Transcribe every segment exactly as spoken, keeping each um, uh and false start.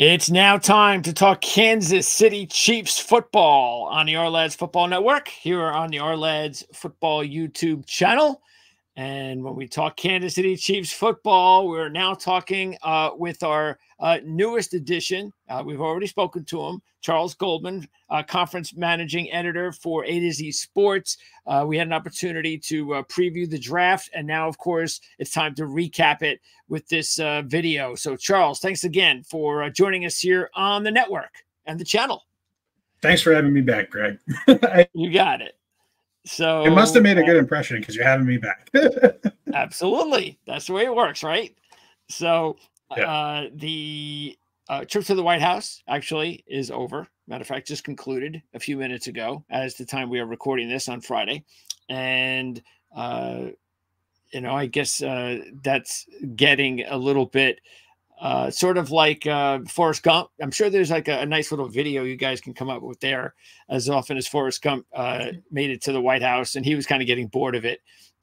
It's now time to talk Kansas City Chiefs football on the Ourlads' Football Network, here on the Ourlads' Football YouTube channel. And when we talk Kansas City Chiefs football, we're now talking uh, with our uh, newest addition. Uh, we've already spoken to him, Charles Goldman, uh, conference managing editor for A to Z Sports. Uh, we had an opportunity to uh, preview the draft, and now, of course, it's time to recap it with this uh, video. So, Charles, thanks again for uh, joining us here on the network and the channel. Thanks for having me back, Greg. You got it. So it must have made a good impression because you're having me back. Absolutely. That's the way it works, right? So yeah. uh, the uh, trip to the White House actually is over. Matter of fact, just concluded a few minutes ago as the time we are recording this on Friday. And, uh, you know, I guess uh, that's getting a little bit uh, sort of like uh, Forrest Gump. I'm sure there's like a, a nice little video you guys can come up with there, as often as Forrest Gump uh, made it to the White House and he was kind of getting bored of it.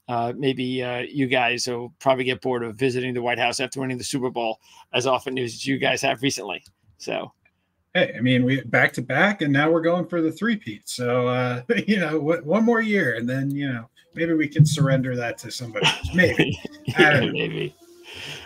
Uh, maybe uh, you guys will probably get bored of visiting the White House after winning the Super Bowl as often as you guys have recently. So, hey, I mean, we back to back and now we're going for the three-peat. So, uh, you know, what, one more year and then, you know, maybe we can surrender that to somebody else. Maybe. yeah, I don't know. Maybe.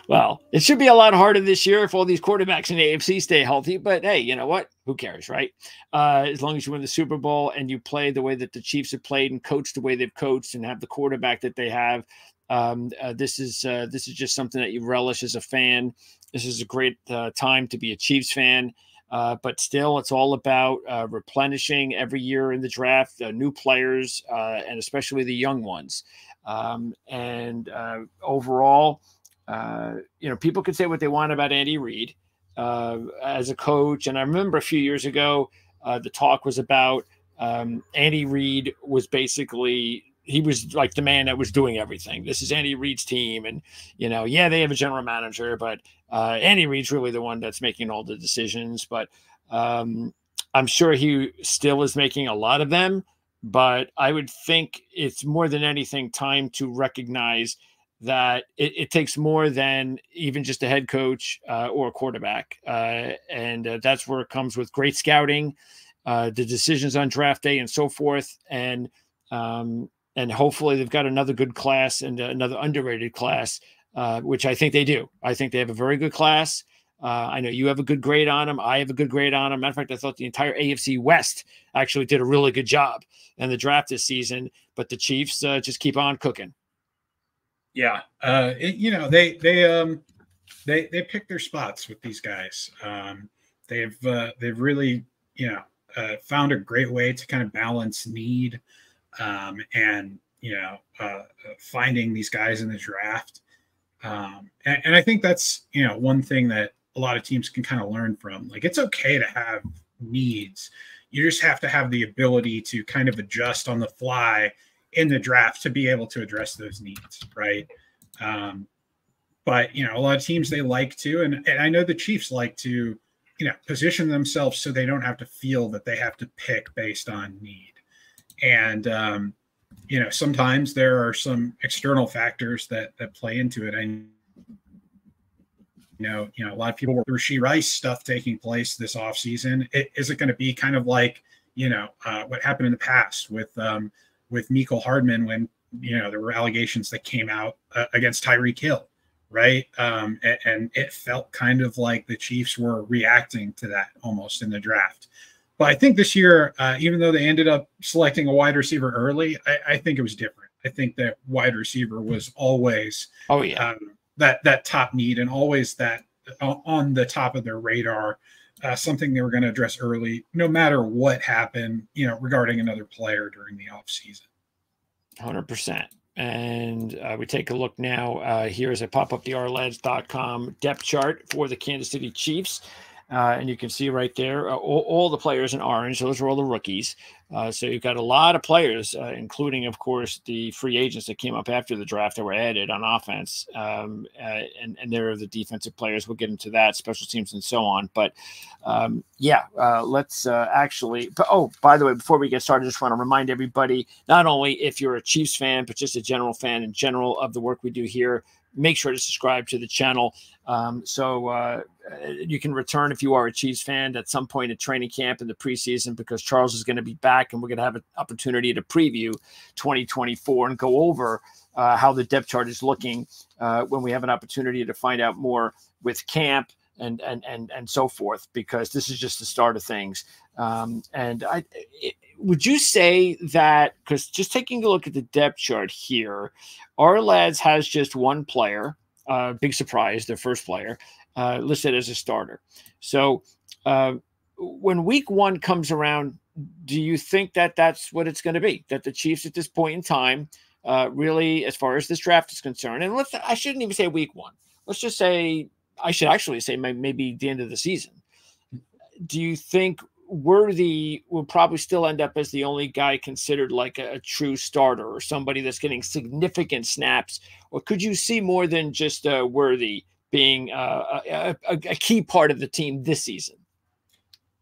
Well, it should be a lot harder this year if all these quarterbacks in the A F C stay healthy. But, hey, you know what? Who cares, right? Uh, as long as you win the Super Bowl and you play the way that the Chiefs have played and coach the way they've coached and have the quarterback that they have, um, uh, this is uh, this is just something that you relish as a fan. This is a great uh, time to be a Chiefs fan. Uh, but still, it's all about uh, replenishing every year in the draft, uh, new players, uh, and especially the young ones. Um, and uh, overall... Uh, you know, people can say what they want about Andy Reid uh, as a coach. And I remember a few years ago, uh, the talk was about um, Andy Reid was basically, he was like the man that was doing everything. This is Andy Reid's team. And, you know, yeah, they have a general manager, but uh, Andy Reid's really the one that's making all the decisions. But um, I'm sure he still is making a lot of them. But I would think it's more than anything time to recognize that it, it takes more than even just a head coach uh, or a quarterback. Uh, and uh, that's where it comes with great scouting, uh, the decisions on draft day and so forth. And, um, and hopefully they've got another good class and another underrated class, uh, which I think they do. I think they have a very good class. Uh, I know you have a good grade on them. I have a good grade on them. Matter of fact, I thought the entire A F C West actually did a really good job in the draft this season, but the Chiefs uh, just keep on cooking. Yeah, uh, it, you know they they um, they they pick their spots with these guys. Um, they've uh, they've really you know uh, found a great way to kind of balance need um, and you know uh, finding these guys in the draft. Um, and, and I think that's you know one thing that a lot of teams can kind of learn from. Like it's okay to have needs. You just have to have the ability to kind of adjust on the fly in the draft to be able to address those needs. Right. Um, but you know, a lot of teams, they like to, and, and I know the Chiefs like to, you know, position themselves so they don't have to feel that they have to pick based on need. And, um, you know, sometimes there are some external factors that, that play into it. And, you know, you know, a lot of people were Rashee Rice stuff taking place this off season. It, is it going to be kind of like, you know, uh, what happened in the past with, um, with Mecole Hardman when, you know, there were allegations that came out uh, against Tyreek Hill, right? Um, and, and it felt kind of like the Chiefs were reacting to that almost in the draft. But I think this year, uh, even though they ended up selecting a wide receiver early, I, I think it was different. I think that wide receiver was always oh, yeah. um, that, that top need and always that uh, on the top of their radar, Uh, something they were going to address early, no matter what happened, you know, regarding another player during the offseason. one hundred percent. And uh, we take a look now. Uh, here is a pop up the Ourlads dot com depth chart for the Kansas City Chiefs. Uh, and you can see right there uh, all, all the players in orange. Those are all the rookies. Uh, so you've got a lot of players, uh, including, of course, the free agents that came up after the draft that were added on offense. Um, uh, and, and there are the defensive players. We'll get into that, special teams and so on. But, um, yeah, uh, let's uh, actually – oh, by the way, before we get started, I just want to remind everybody, not only if you're a Chiefs fan, but just a general fan in general of the work we do here, make sure to subscribe to the channel. Um, so uh, you can return if you are a Chiefs fan at some point at training camp in the preseason, because Charles is going to be back and we're going to have an opportunity to preview twenty twenty-four and go over uh, how the depth chart is looking uh, when we have an opportunity to find out more with camp and, and, and, and so forth, because this is just the start of things. Um, and I, it, would you say that, because just taking a look at the depth chart here, Ourlads has just one player, uh, big surprise, their first player, uh, listed as a starter. So uh, when week one comes around, do you think that that's what it's going to be, that the Chiefs at this point in time, uh, really, as far as this draft is concerned, and let's, I shouldn't even say week one, let's just say, I should actually say maybe the end of the season. Do you think Worthy will probably still end up as the only guy considered like a, a true starter, or somebody that's getting significant snaps? Or could you see more than just uh, Worthy being uh, a, a, a key part of the team this season?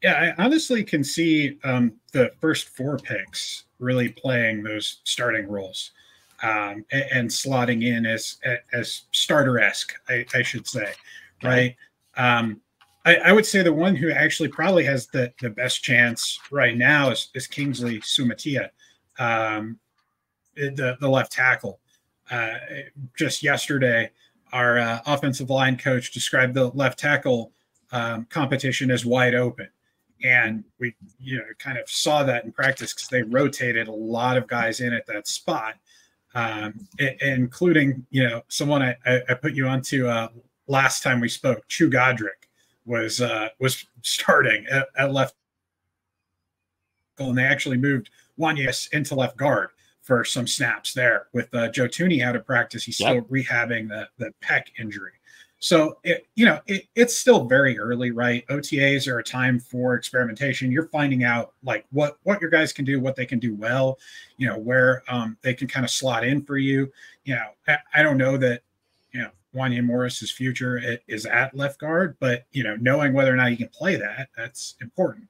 Yeah, I honestly can see um, the first four picks really playing those starting roles um, and, and slotting in as, as starter-esque, I, I should say, right? Um, I, I would say the one who actually probably has the, the best chance right now is, is Kingsley Suamataia, um, the, the left tackle. Uh, just yesterday, our uh, offensive line coach described the left tackle um, competition as wide open. And we you know, kind of saw that in practice because they rotated a lot of guys in at that spot, um, including you know someone I, I put you onto uh, last time we spoke, Chu Godric. was uh, was starting at, at left tackle, and they actually moved Wanya into left guard for some snaps there. With uh, Joe Thuney out of practice, he's yep. still rehabbing the, the pec injury. So, it, you know, it, it's still very early, right? O T As are a time for experimentation. You're finding out, like, what, what your guys can do, what they can do well, you know, where um, they can kind of slot in for you. You know, I, I don't know that, you know, Wanya Morris's future is at left guard, but, you know, knowing whether or not you can play that, that's important.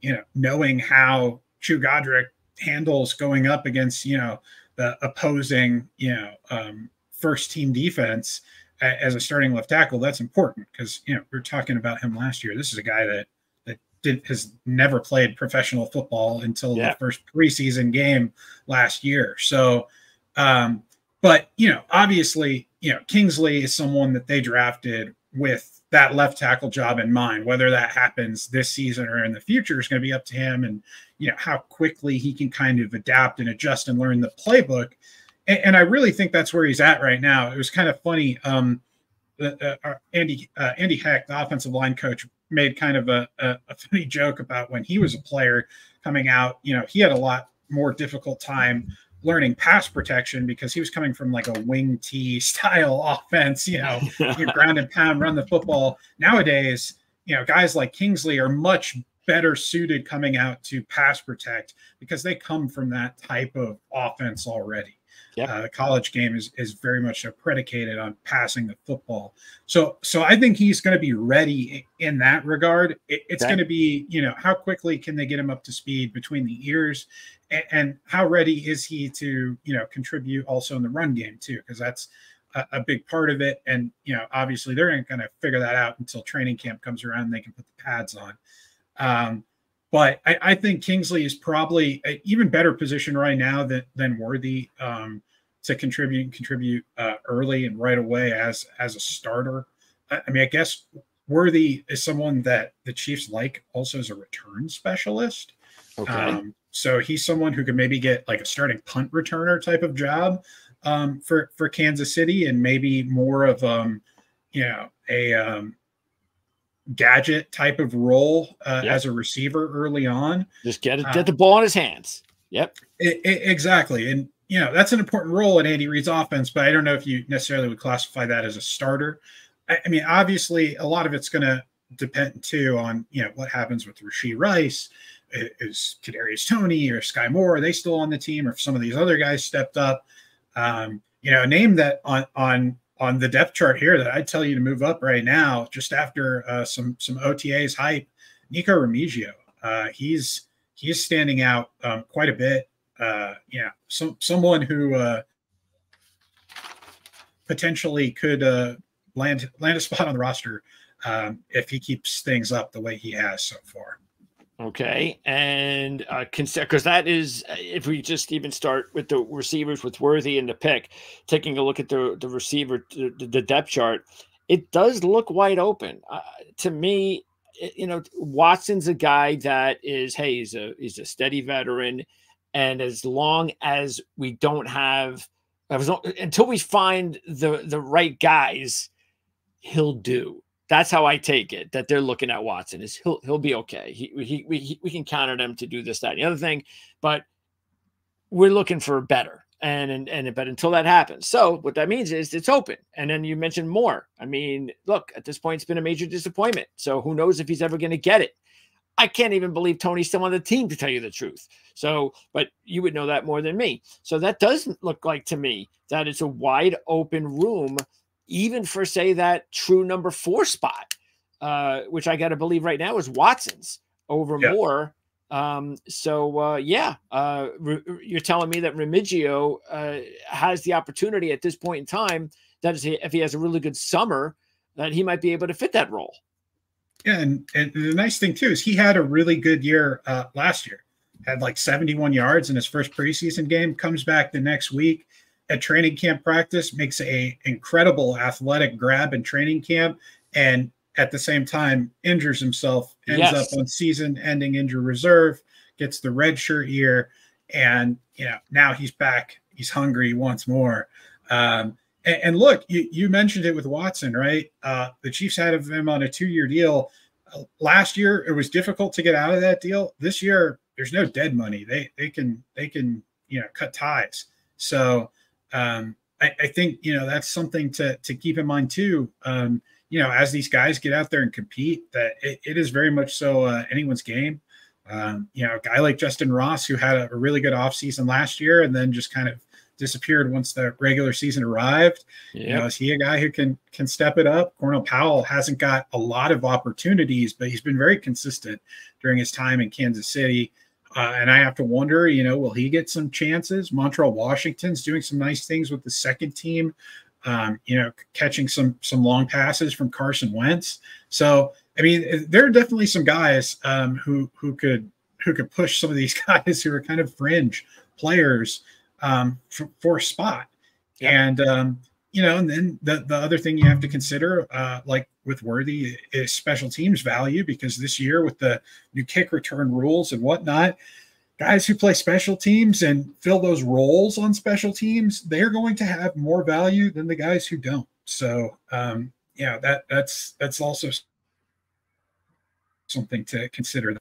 You know, knowing how Chu Godric handles going up against, you know, the opposing, you know, um, first team defense as a starting left tackle, that's important because, you know, we were talking about him last year. This is a guy that, that did, has never played professional football until yeah. the first preseason game last year. So, um, but, you know, obviously, you know, Kingsley is someone that they drafted with that left tackle job in mind. Whether that happens this season or in the future is going to be up to him, and, you know, how quickly he can kind of adapt and adjust and learn the playbook. And, and I really think that's where he's at right now. It was kind of funny. Um, uh, uh, Andy, uh, Andy Heck, the offensive line coach, made kind of a, a, a funny joke about when he was a player coming out, you know, he had a lot more difficult time learning pass protection because he was coming from like a wing T style offense, you know, you ground and pound, run the football. Nowadays, you know, guys like Kingsley are much better suited coming out to pass protect because they come from that type of offense already. Yep. Uh, the college game is, is very much so predicated on passing the football. So, so I think he's going to be ready in that regard. It, it's okay. going to be, you know, how quickly can they get him up to speed between the ears, and, and how ready is he to, you know, contribute also in the run game too, because that's a, a big part of it. And, you know, obviously they're not going to figure that out until training camp comes around and they can put the pads on. Um, But I, I think Kingsley is probably an even better position right now than, than Worthy um, to contribute and contribute uh, early and right away as, as a starter. I, I mean, I guess Worthy is someone that the Chiefs like also as a return specialist. Okay. Um, so he's someone who could maybe get like a starting punt returner type of job um, for, for Kansas City, and maybe more of, um, you know, a um, – gadget type of role uh, yep. as a receiver early on. Just get it, get um, the ball in his hands. Yep. It, it, exactly. And, you know, that's an important role in Andy Reid's offense, but I don't know if you necessarily would classify that as a starter. I, I mean, obviously a lot of it's going to depend too on, you know, what happens with Rashee Rice. Is Kadarius Toney or Sky Moore, are they still on the team? Or if some of these other guys stepped up, um, you know, a name that on, on, on the depth chart here that I tell you to move up right now, just after uh, some some O T As hype, Nico Remigio. Uh, he's he's standing out um, quite a bit. Uh, yeah, some someone who uh, potentially could uh, land land a spot on the roster um, if he keeps things up the way he has so far. Okay, and uh, consider, because that is, if we just even start with the receivers with Worthy and the pick, taking a look at the the receiver the, the depth chart, it does look wide open uh, to me. You know, Watson's a guy that is, hey, he's a he's a steady veteran, and as long as we don't have, as long, until we find the the right guys, he'll do. That's how I take it. That they're looking at Watson is he'll he'll be okay. He he we he, we can count on him to do this, that, and the other thing, but we're looking for better. And and and but until that happens, so what that means is it's open. And then you mentioned Moore. I mean, look, at this point, it's been a major disappointment. So who knows if he's ever going to get it? I can't even believe Tony's still on the team, to tell you the truth. So, but you would know that more than me. So that doesn't look like to me that it's a wide open room, even for say that true number four spot, uh, which I got to believe right now is Watson's over yeah. Moore. Um, so, uh, yeah, uh, you're telling me that Remigio, uh, has the opportunity at this point in time that is, if he has a really good summer, that he might be able to fit that role. Yeah. And, and the nice thing too, is he had a really good year, uh, last year, had like seventy-one yards in his first preseason game, comes back the next week at training camp practice, makes a incredible athletic grab in training camp, and at the same time injures himself, ends yes. up on season-ending injury reserve, gets the redshirt year, and you know now he's back. He's hungry once more. Um, and, and look, you, you mentioned it with Watson, right? Uh, the Chiefs had him on a two-year deal. Uh, last year, it was difficult to get out of that deal. This year, there's no dead money. They they can they can you know cut ties. So um, I, I think you know that's something to to keep in mind too. Um, You know, as these guys get out there and compete, that it, it is very much so uh, anyone's game. Um, you know, a guy like Justin Ross, who had a, a really good offseason last year and then just kind of disappeared once the regular season arrived. Yep. You know, is he a guy who can can step it up? Cornell Powell hasn't got a lot of opportunities, but he's been very consistent during his time in Kansas City. Uh, and I have to wonder, you know, will he get some chances? Montrell Washington's doing some nice things with the second team. Um, you know, catching some some long passes from Carson Wentz. So, I mean, there are definitely some guys um, who who could who could push some of these guys who are kind of fringe players um, for, for a spot. Yep. And um, you know, and then the the other thing you have to consider, uh, like with Worthy, is special teams value, because this year with the new kick return rules and whatnot, guys who play special teams and fill those roles on special teams, they're going to have more value than the guys who don't. So, um, yeah, that that's that's also something to consider.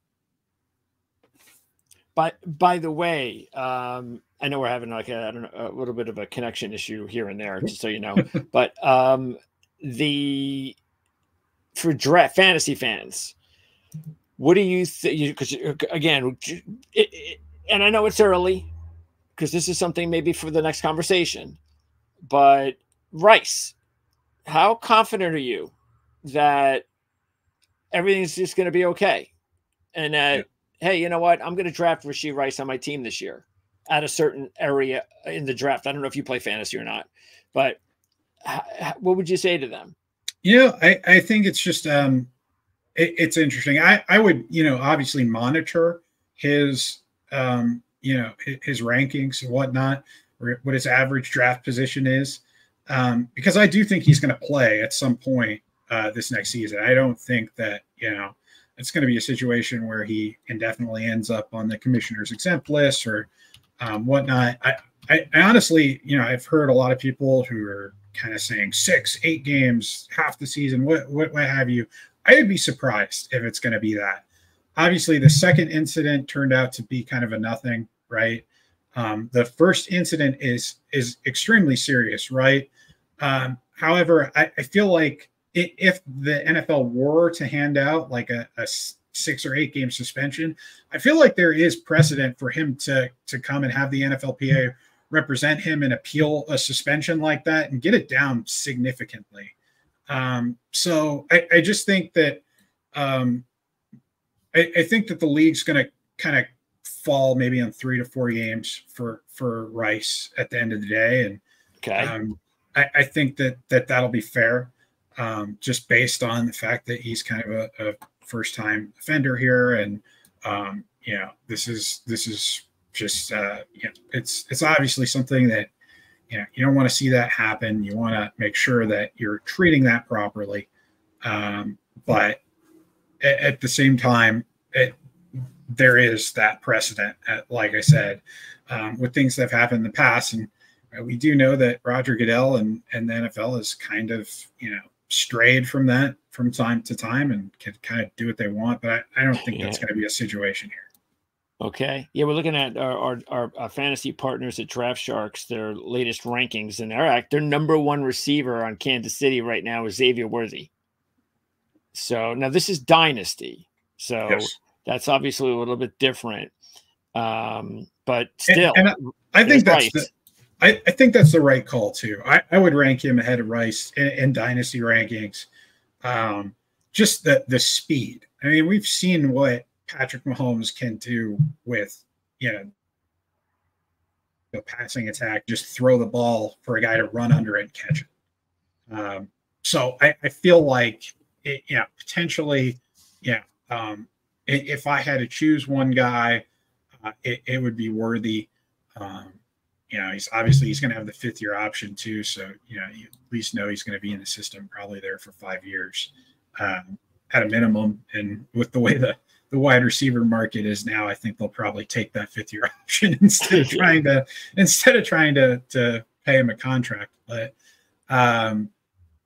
By, by the way, um, I know we're having like a, I don't know, a little bit of a connection issue here and there, just so you know. But um, the for draft fantasy fans, what do you think? Because again, it, it, and I know it's early, because this is something maybe for the next conversation. But Rice, how confident are you that everything's just going to be okay? And that, yeah. hey, you know what? I'm going to draft Rashee Rice on my team this year at a certain area in the draft. I don't know if you play fantasy or not, but what would you say to them? You know, I, I think it's just. Um... It's interesting. I, I would, you know, obviously monitor his, um, you know, his, his rankings and whatnot, what his average draft position is, um, because I do think he's going to play at some point uh, this next season. I don't think that, you know, it's going to be a situation where he indefinitely ends up on the commissioner's exempt list or um, whatnot. I, I, I honestly, you know, I've heard a lot of people who are kind of saying six, eight games, half the season, what, what, what have you. I would be surprised if it's going to be that. Obviously, the second incident turned out to be kind of a nothing, right? Um, the first incident is is extremely serious, right? Um, however, I, I feel like it, if the N F L were to hand out like a, a six or eight game suspension, I feel like there is precedent for him to to come and have the N F L P A represent him and appeal a suspension like that and get it down significantly. Um, so I, I just think that, um, I, I think that the league's going to kind of fall maybe on three to four games for, for Rice at the end of the day. And, okay. um, I, I think that, that that'll be fair, um, just based on the fact that he's kind of a, a first-time offender here. And, um, you know, this is this is just uh, you know, it's it's obviously something that, you know, you don't want to see that happen. You want to make sure that you're treating that properly. Um, but at, at the same time, it, there is that precedent, at, like I said, um, with things that have happened in the past. And we do know that Roger Goodell and, and the N F L has kind of, you know, strayed from that from time to time and can kind of do what they want. But I, I don't think yeah. that's going to be a situation here. Okay. Yeah, we're looking at our, our our fantasy partners at Draft Sharks, their latest rankings, and their act. Their number one receiver on Kansas City right now is Xavier Worthy. So now this is Dynasty. So yes. that's obviously a little bit different. Um, but still, and, and I, I think that's the, I, I think that's the right call too. I, I would rank him ahead of Rice in, in Dynasty rankings. Um, just the the speed. I mean, we've seen what Patrick Mahomes can do with, you know, the passing attack, just throw the ball for a guy to run under and catch it. Um, so I, I feel like, it, you know, potentially, yeah, um, it, if I had to choose one guy, uh, it, it would be Worthy. Um, you know, he's obviously he's going to have the fifth year option too. So, you know, you at least know he's going to be in the system probably there for five years um, at a minimum. And with the way the, the wide receiver market is now, I think they'll probably take that fifth year option instead of trying to, instead of trying to, to pay him a contract. But um,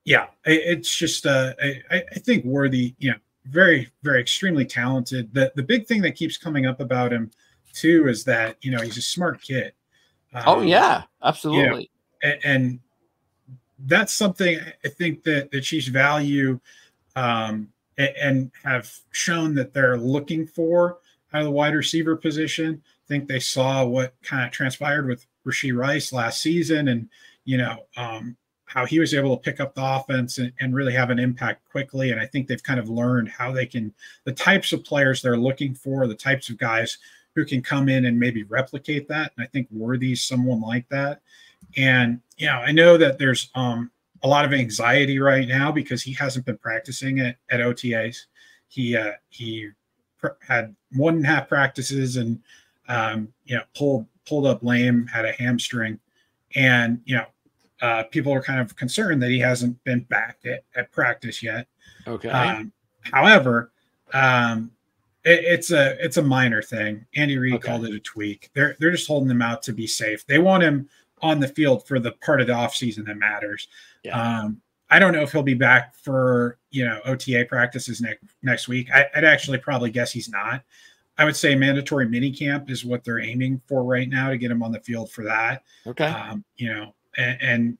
yeah, it, it's just, uh, I, I think Worthy, you know, very, very extremely talented. The, the big thing that keeps coming up about him too, is that, you know, he's a smart kid. Um, oh yeah, absolutely. You know, and, and that's something I think that the Chiefs value, um, and have shown that they're looking for out of the wide receiver position. I think they saw what kind of transpired with Rashee Rice last season and, you know, um, how he was able to pick up the offense and, and really have an impact quickly. And I think they've kind of learned how they can, the types of players they're looking for, the types of guys who can come in and maybe replicate that. And I think Worthy's someone like that. And, you know, I know that there's, um, a lot of anxiety right now because he hasn't been practicing at, at O T As. He uh, he pr had one and a half practices and um, you know pulled pulled up lame, had a hamstring, and you know uh, people are kind of concerned that he hasn't been back at, at practice yet. Okay. Um, however, um, it, it's a it's a minor thing. Andy Reid okay. called it a tweak. They're they're just holding him out to be safe. They want him on the field for the part of the offseason that matters. Yeah. Um, I don't know if he'll be back for, you know, O T A practices next next week. I, I'd actually probably guess he's not. I would say mandatory minicamp is what they're aiming for right now to get him on the field for that. Okay. Um, you know, and, and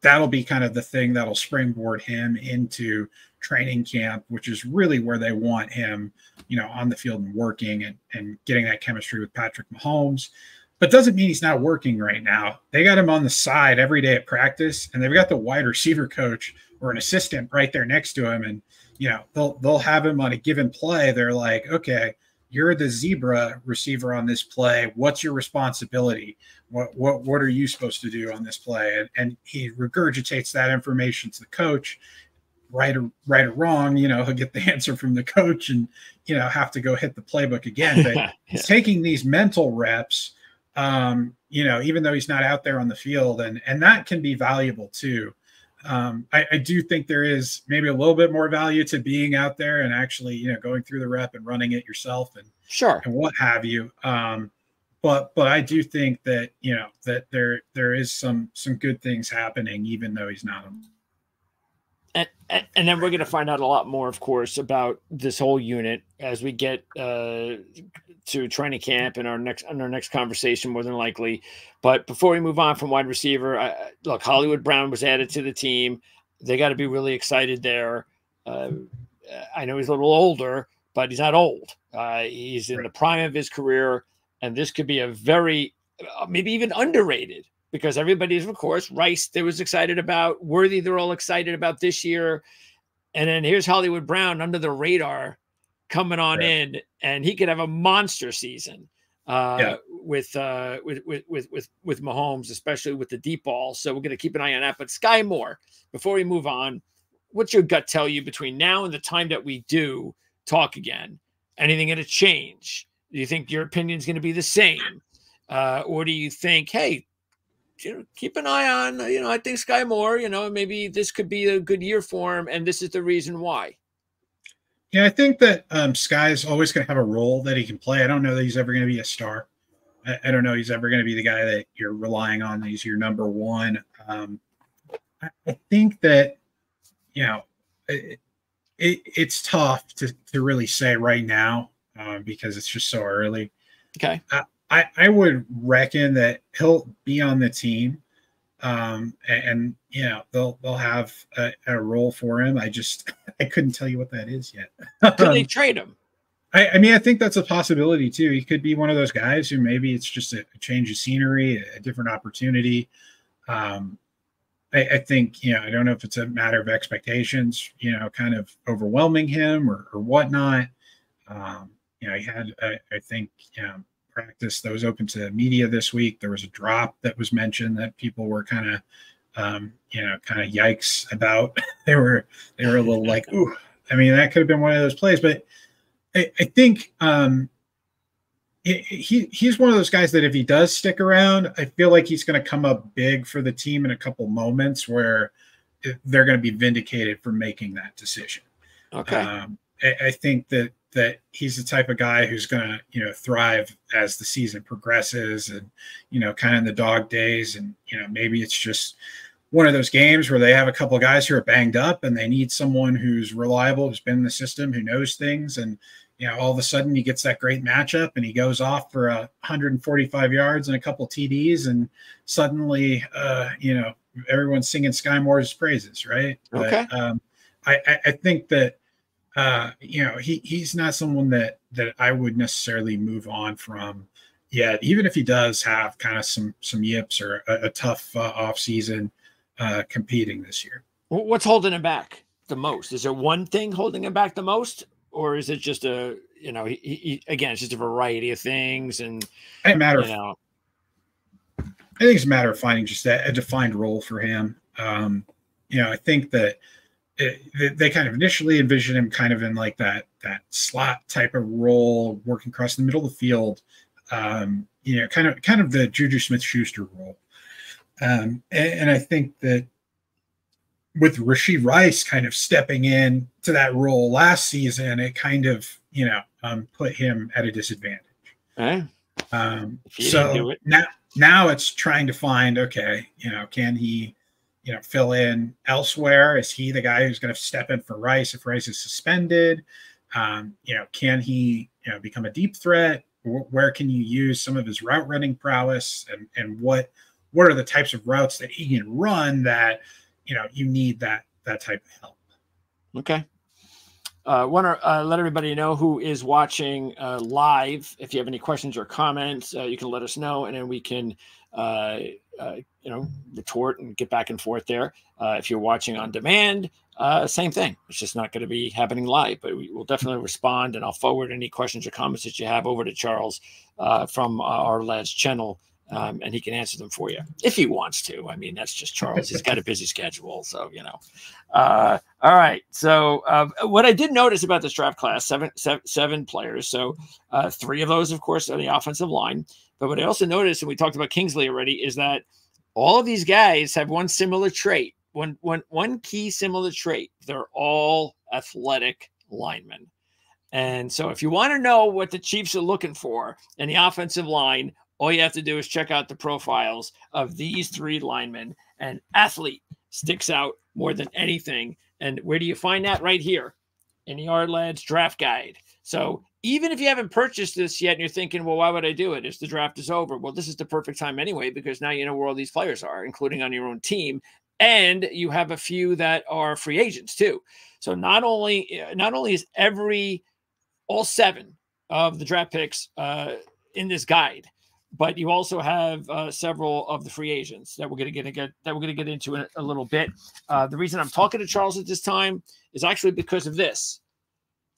that'll be kind of the thing that'll springboard him into training camp, which is really where they want him, you know, on the field and working and, and getting that chemistry with Patrick Mahomes. But doesn't mean he's not working right now. They got him on the side every day at practice, and they've got the wide receiver coach or an assistant right there next to him. And, you know, they'll, they'll have him on a given play. They're like, okay, you're the zebra receiver on this play. What's your responsibility? What, what, what are you supposed to do on this play? And, and he regurgitates that information to the coach. Right or right or wrong, you know, he'll get the answer from the coach and, you know, have to go hit the playbook again. But yeah. he's taking these mental reps, um, you know, even though he's not out there on the field, and, and that can be valuable too. Um, I, I do think there is maybe a little bit more value to being out there and actually, you know, going through the rep and running it yourself and sure and what have you. Um, but, but I do think that, you know, that there, there is some, some good things happening, even though he's not. And, and, and then we're going to find out a lot more, of course, about this whole unit as we get, uh, to training camp and our next on our next conversation, more than likely. But before we move on from wide receiver, I, look, Hollywood Brown was added to the team. They got to be really excited there. Uh, I know he's a little older, but he's not old. Uh, he's in the prime of his career, and this could be a very, maybe even underrated, because everybody's, of course, Rice, they was excited about, Worthy, they're all excited about this year. And then here's Hollywood Brown under the radar coming on yeah. in, and he could have a monster season uh, yeah. with, uh, with, with, with, with, with Mahomes, especially with the deep ball. So we're going to keep an eye on that. But Sky Moore, before we move on, what's your gut tell you between now and the time that we do talk again? Anything going to change? Do you think your opinion is going to be the same? Uh, or do you think, hey, you know, keep an eye on, you know, I think Sky Moore, you know, maybe this could be a good year for him, and this is the reason why? Yeah, I think that um, Sky is always going to have a role that he can play. I don't know that he's ever going to be a star. I, I don't know he's ever going to be the guy that you're relying on. He's your number one. Um, I, I think that, you know, it, it, it's tough to, to really say right now uh, because it's just so early. Okay. I, I, I would reckon that he'll be on the team, um, and, and you know they'll they'll have a, a role for him. I just I couldn't tell you what that is yet. Could um, they trade him? I, I mean, I think that's a possibility too. He could be one of those guys who maybe it's just a, a change of scenery, a, a different opportunity. Um, I, I think you know I don't know if it's a matter of expectations, you know, kind of overwhelming him or, or whatnot. Um, you know, he had I, I think you know. practice that was open to the media this week. There was a drop that was mentioned that people were kind of, um, you know, kind of yikes about. they were they were a little like, ooh. I mean, that could have been one of those plays. But I, I think um, it, he he's one of those guys that if he does stick around, I feel like he's going to come up big for the team in a couple moments where they're going to be vindicated for making that decision. Okay, um, I, I think that. that he's the type of guy who's going to, you know, thrive as the season progresses and, you know, kind of in the dog days. And, you know, maybe it's just one of those games where they have a couple of guys who are banged up and they need someone who's reliable, who's been in the system, who knows things. And, you know, all of a sudden he gets that great matchup and he goes off for uh, one forty-five yards and a couple T Ds. And suddenly, uh, you know, everyone's singing Sky Moore's praises. Right. Okay. But, um, I, I, I think that, Uh, you know, he he's not someone that that I would necessarily move on from yet, even if he does have kind of some some yips or a, a tough uh, off season uh, competing this year. What's holding him back the most? Is there one thing holding him back the most, or is it just a you know he, he again it's just a variety of things and a matter. You know. Of, I think it's a matter of finding just that a defined role for him. Um, you know, I think that. It, they kind of initially envisioned him kind of in like that that slot type of role, working across the middle of the field, um, you know, kind of kind of the Juju Smith-Schuster role. Um, and, and I think that with Rashee Rice kind of stepping in to that role last season, it kind of you know um, put him at a disadvantage. Right. Um, so now now it's trying to find okay, you know, can he. You know, fill in elsewhere? Is he the guy who's going to step in for Rice if Rice is suspended? Um, you know, can he, you know, become a deep threat? W where can you use some of his route running prowess? And and what what are the types of routes that he can run that, you know, you need that that type of help? Okay. Uh, want to uh, let everybody know who is watching uh, live. If you have any questions or comments, uh, you can let us know, and then we can uh, uh, you know, retort and get back and forth there. Uh, if you're watching on demand, uh, same thing. It's just not going to be happening live, but we will definitely respond, and I'll forward any questions or comments that you have over to Charles uh, from uh, our lads channel, um, and he can answer them for you if he wants to. I mean, that's just Charles. He's got a busy schedule, so, you know. Uh, all right, so uh, what I did notice about this draft class, seven, seven, seven players, so uh, three of those, of course, on the offensive line. But what I also noticed, and we talked about Kingsley already, is that all of these guys have one similar trait, one, one, one key similar trait. They're all athletic linemen. And so if you want to know what the Chiefs are looking for in the offensive line, all you have to do is check out the profiles of these three linemen. And athlete sticks out more than anything. And where do you find that? Right here in the Ourlads draft guide. So even if you haven't purchased this yet and you're thinking, well, why would I do it? If the draft is over. Well, this is the perfect time anyway, because now you know where all these players are, including on your own team. And you have a few that are free agents too. So not only, not only is every, all seven of the draft picks uh, in this guide, but you also have uh, several of the free agents that we're going to get that we're going to get into in a little bit. Uh, the reason I'm talking to Charles at this time is actually because of this.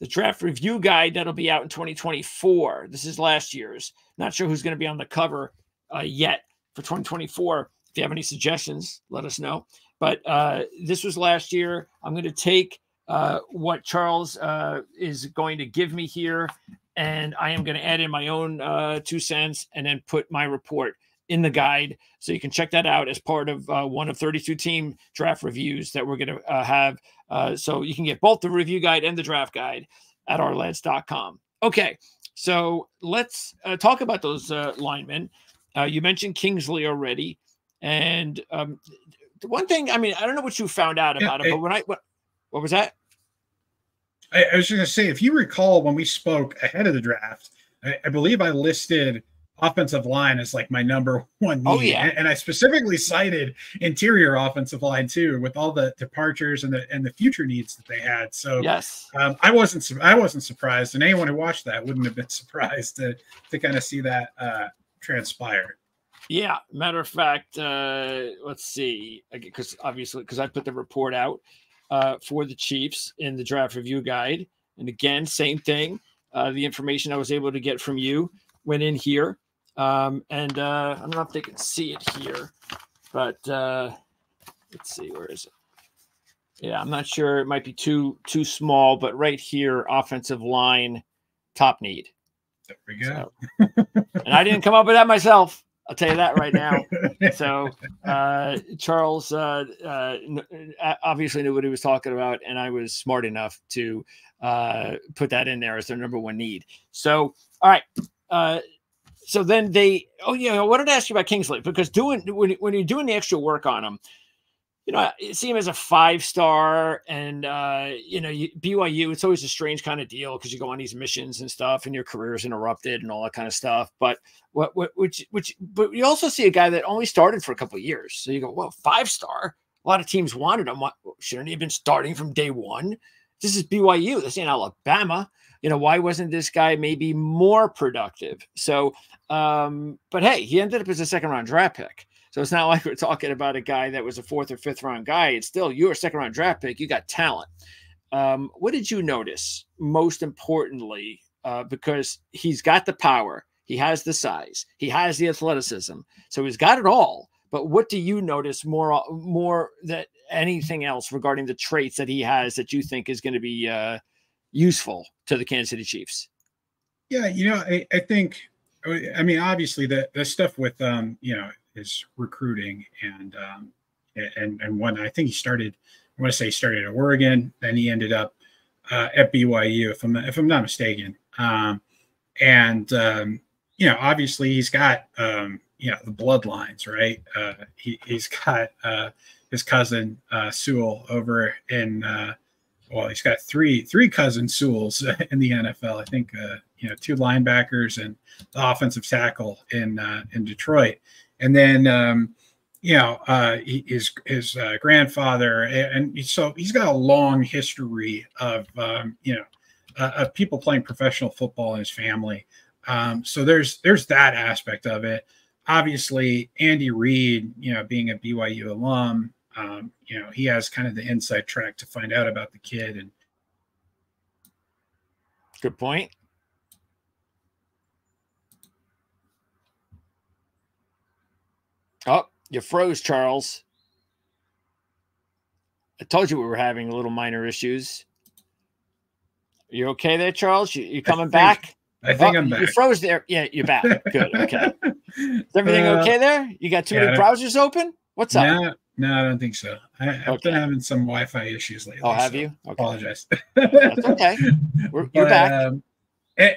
The draft review guide, that'll be out in twenty twenty-four. This is last year's. Not sure who's going to be on the cover uh, yet for twenty twenty-four. If you have any suggestions, let us know. But uh, this was last year. I'm going to take uh, what Charles uh, is going to give me here, and I am going to add in my own uh, two cents and then put my report in the guide. So you can check that out as part of uh, one of thirty-two team draft reviews that we're going to uh, have. Uh, so you can get both the review guide and the draft guide at ourlads dot com. Okay. So let's uh, talk about those uh, linemen. Uh, you mentioned Kingsley already. And um, one thing, I mean, I don't know what you found out about yeah, it, but when I, what, what was that? I, I was just going to say, if you recall, when we spoke ahead of the draft, I, I believe I listed offensive line is like my number one need. Oh, yeah. And I specifically cited interior offensive line too, with all the departures and the and the future needs that they had. So yes, um, I wasn't I wasn't surprised, and anyone who watched that wouldn't have been surprised to to kind of see that uh, transpire. Yeah, matter of fact, uh, let's see, because obviously because I put the report out uh, for the Chiefs in the draft review guide, and again, same thing. Uh, the information I was able to get from you went in here. Um, and uh, I don't know if they can see it here, but uh, let's see, where is it? Yeah, I'm not sure. It might be too too small, but right here, offensive line, top need. There we go. So, and I didn't come up with that myself. I'll tell you that right now. So uh, Charles uh, uh, obviously knew what he was talking about, and I was smart enough to uh, put that in there as their number one need. So, all right. Uh, So then they, oh, yeah, I wanted to ask you about Kingsley, because doing when, when you're doing the extra work on him, you know, I see him as a five-star, and, uh, you know, you, B Y U, it's always a strange kind of deal because you go on these missions and stuff, and your career is interrupted and all that kind of stuff. But what, what which, which, but you also see a guy that only started for a couple of years. So you go, well, five-star, a lot of teams wanted him. Shouldn't he have been starting from day one? This is B Y U. This ain't Alabama. You know, why wasn't this guy maybe more productive? So, um, but hey, he ended up as a second round draft pick. So it's not like we're talking about a guy that was a fourth or fifth round guy. It's still, you're a second round draft pick. You got talent. Um, what did you notice most importantly? Uh, because he's got the power. He has the size. He has the athleticism. So he's got it all. But what do you notice more, more than anything else regarding the traits that he has that you think is going to be uh, useful to the Kansas City Chiefs? Yeah, you know, I, I think, I mean, obviously the, the stuff with, um, you know, his recruiting and, um, and, and when I think he started, I want to say he started at Oregon, then he ended up uh, at B Y U, if I'm, if I'm not mistaken. Um, and, um, you know, obviously he's got, um, you know, the bloodlines, right? Uh, he, he's got uh, his cousin uh, Sewell over in, uh, well, he's got three three cousin Sewells in the N F L. I think uh, you know, two linebackers and the offensive tackle in uh, in Detroit, and then um, you know uh, his his uh, grandfather, and, and so he's got a long history of um, you know uh, of people playing professional football in his family. Um, so there's there's that aspect of it. Obviously, Andy Reid, you know, being a B Y U alum. Um, you know, he has kind of the inside track to find out about the kid. And good point. Oh, you froze, Charles. I told you we were having little minor issues. You okay there, Charles? You, you coming I think, back? I think oh, I'm back. You froze there. Yeah, you're back. Good. Okay. Is everything uh, okay there? You got too yeah, many browsers open? What's up? Nah. No, I don't think so. I, I've okay. been having some Wi-Fi issues lately. Oh, have so you? Okay. Apologize. That's okay. We're, you're but, back. Um,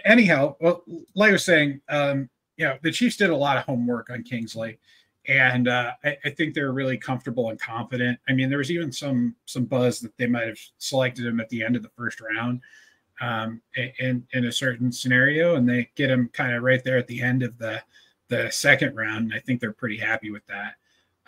anyhow, well, like I was saying, um, you know, the Chiefs did a lot of homework on Kingsley, and uh, I, I think they're really comfortable and confident. I mean, there was even some some buzz that they might have selected him at the end of the first round, um, in in a certain scenario, and they get him kind of right there at the end of the the second round. And I think they're pretty happy with that.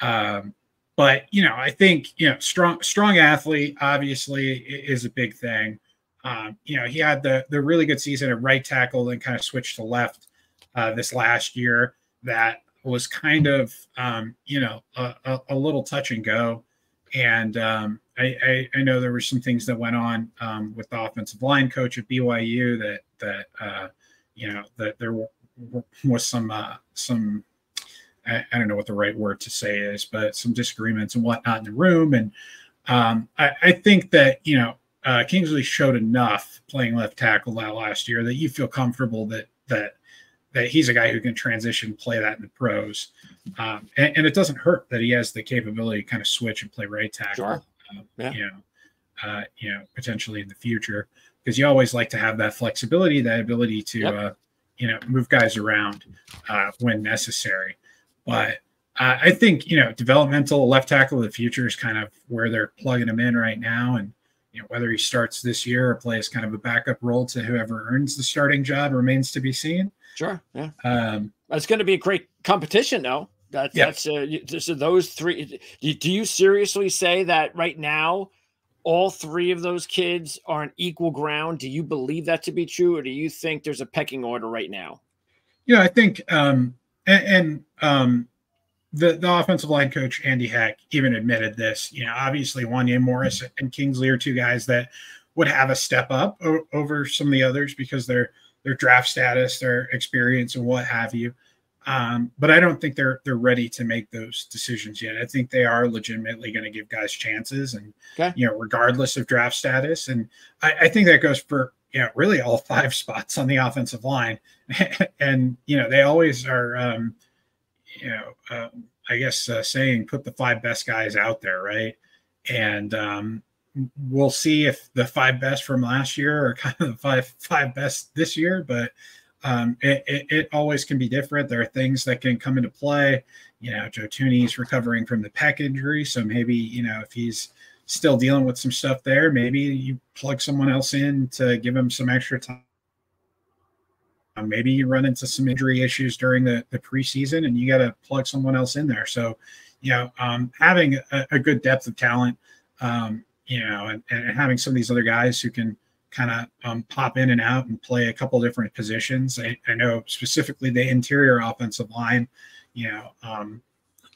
Um, But, you know, I think, you know, strong, strong athlete, obviously, is a big thing. Um, you know, he had the, the really good season at right tackle, then kind of switched to left uh, this last year. That was kind of, um, you know, a, a, a little touch and go. And um, I, I, I know there were some things that went on um, with the offensive line coach at B Y U that that uh, you know that there was some uh, some I, I don't know what the right word to say is, but some disagreements and whatnot in the room. And um, I, I think that you know uh, Kingsley showed enough playing left tackle last year that you feel comfortable that that that he's a guy who can transition, play that in the pros, um, and, and it doesn't hurt that he has the capability to kind of switch and play right tackle. Sure. Uh, yeah. You know, uh, you know, potentially in the future, because you always like to have that flexibility, that ability to, yep. uh, you know, move guys around uh, when necessary. But uh, I think, you know, developmental left tackle of the future is kind of where they're plugging him in right now. And, you know, whether he starts this year or plays kind of a backup role to whoever earns the starting job remains to be seen. Sure. Yeah. Um, it's going to be a great competition, though. That's, yeah. that's uh, so those three. Do you seriously say that right now all three of those kids are on equal ground? Do you believe that to be true, or do you think there's a pecking order right now? Yeah, I think um, and, and um, the, the offensive line coach, Andy Heck, even admitted this. You know, obviously Wanya Morris and Kingsley are two guys that would have a step up over some of the others because their their draft status, their experience, and what have you. Um, but I don't think they're they're ready to make those decisions yet. I think they are legitimately going to give guys chances, and okay. you know, regardless of draft status. And I, I think that goes for you know really all five spots on the offensive line. And you know, they always are. Um, you know, uh, I guess uh, saying put the five best guys out there, right? And um, we'll see if the five best from last year are kind of the five five best this year, but. Um, it, it, it always can be different. There are things that can come into play. You know, Joe Thuney's recovering from the pec injury, so maybe you know if he's still dealing with some stuff there, maybe you plug someone else in to give him some extra time. Maybe you run into some injury issues during the, the preseason, and you got to plug someone else in there. So, you know, um, having a, a good depth of talent, um, you know, and, and having some of these other guys who can. Kind of um, pop in and out and play a couple different positions. I, I know specifically the interior offensive line, you know, um,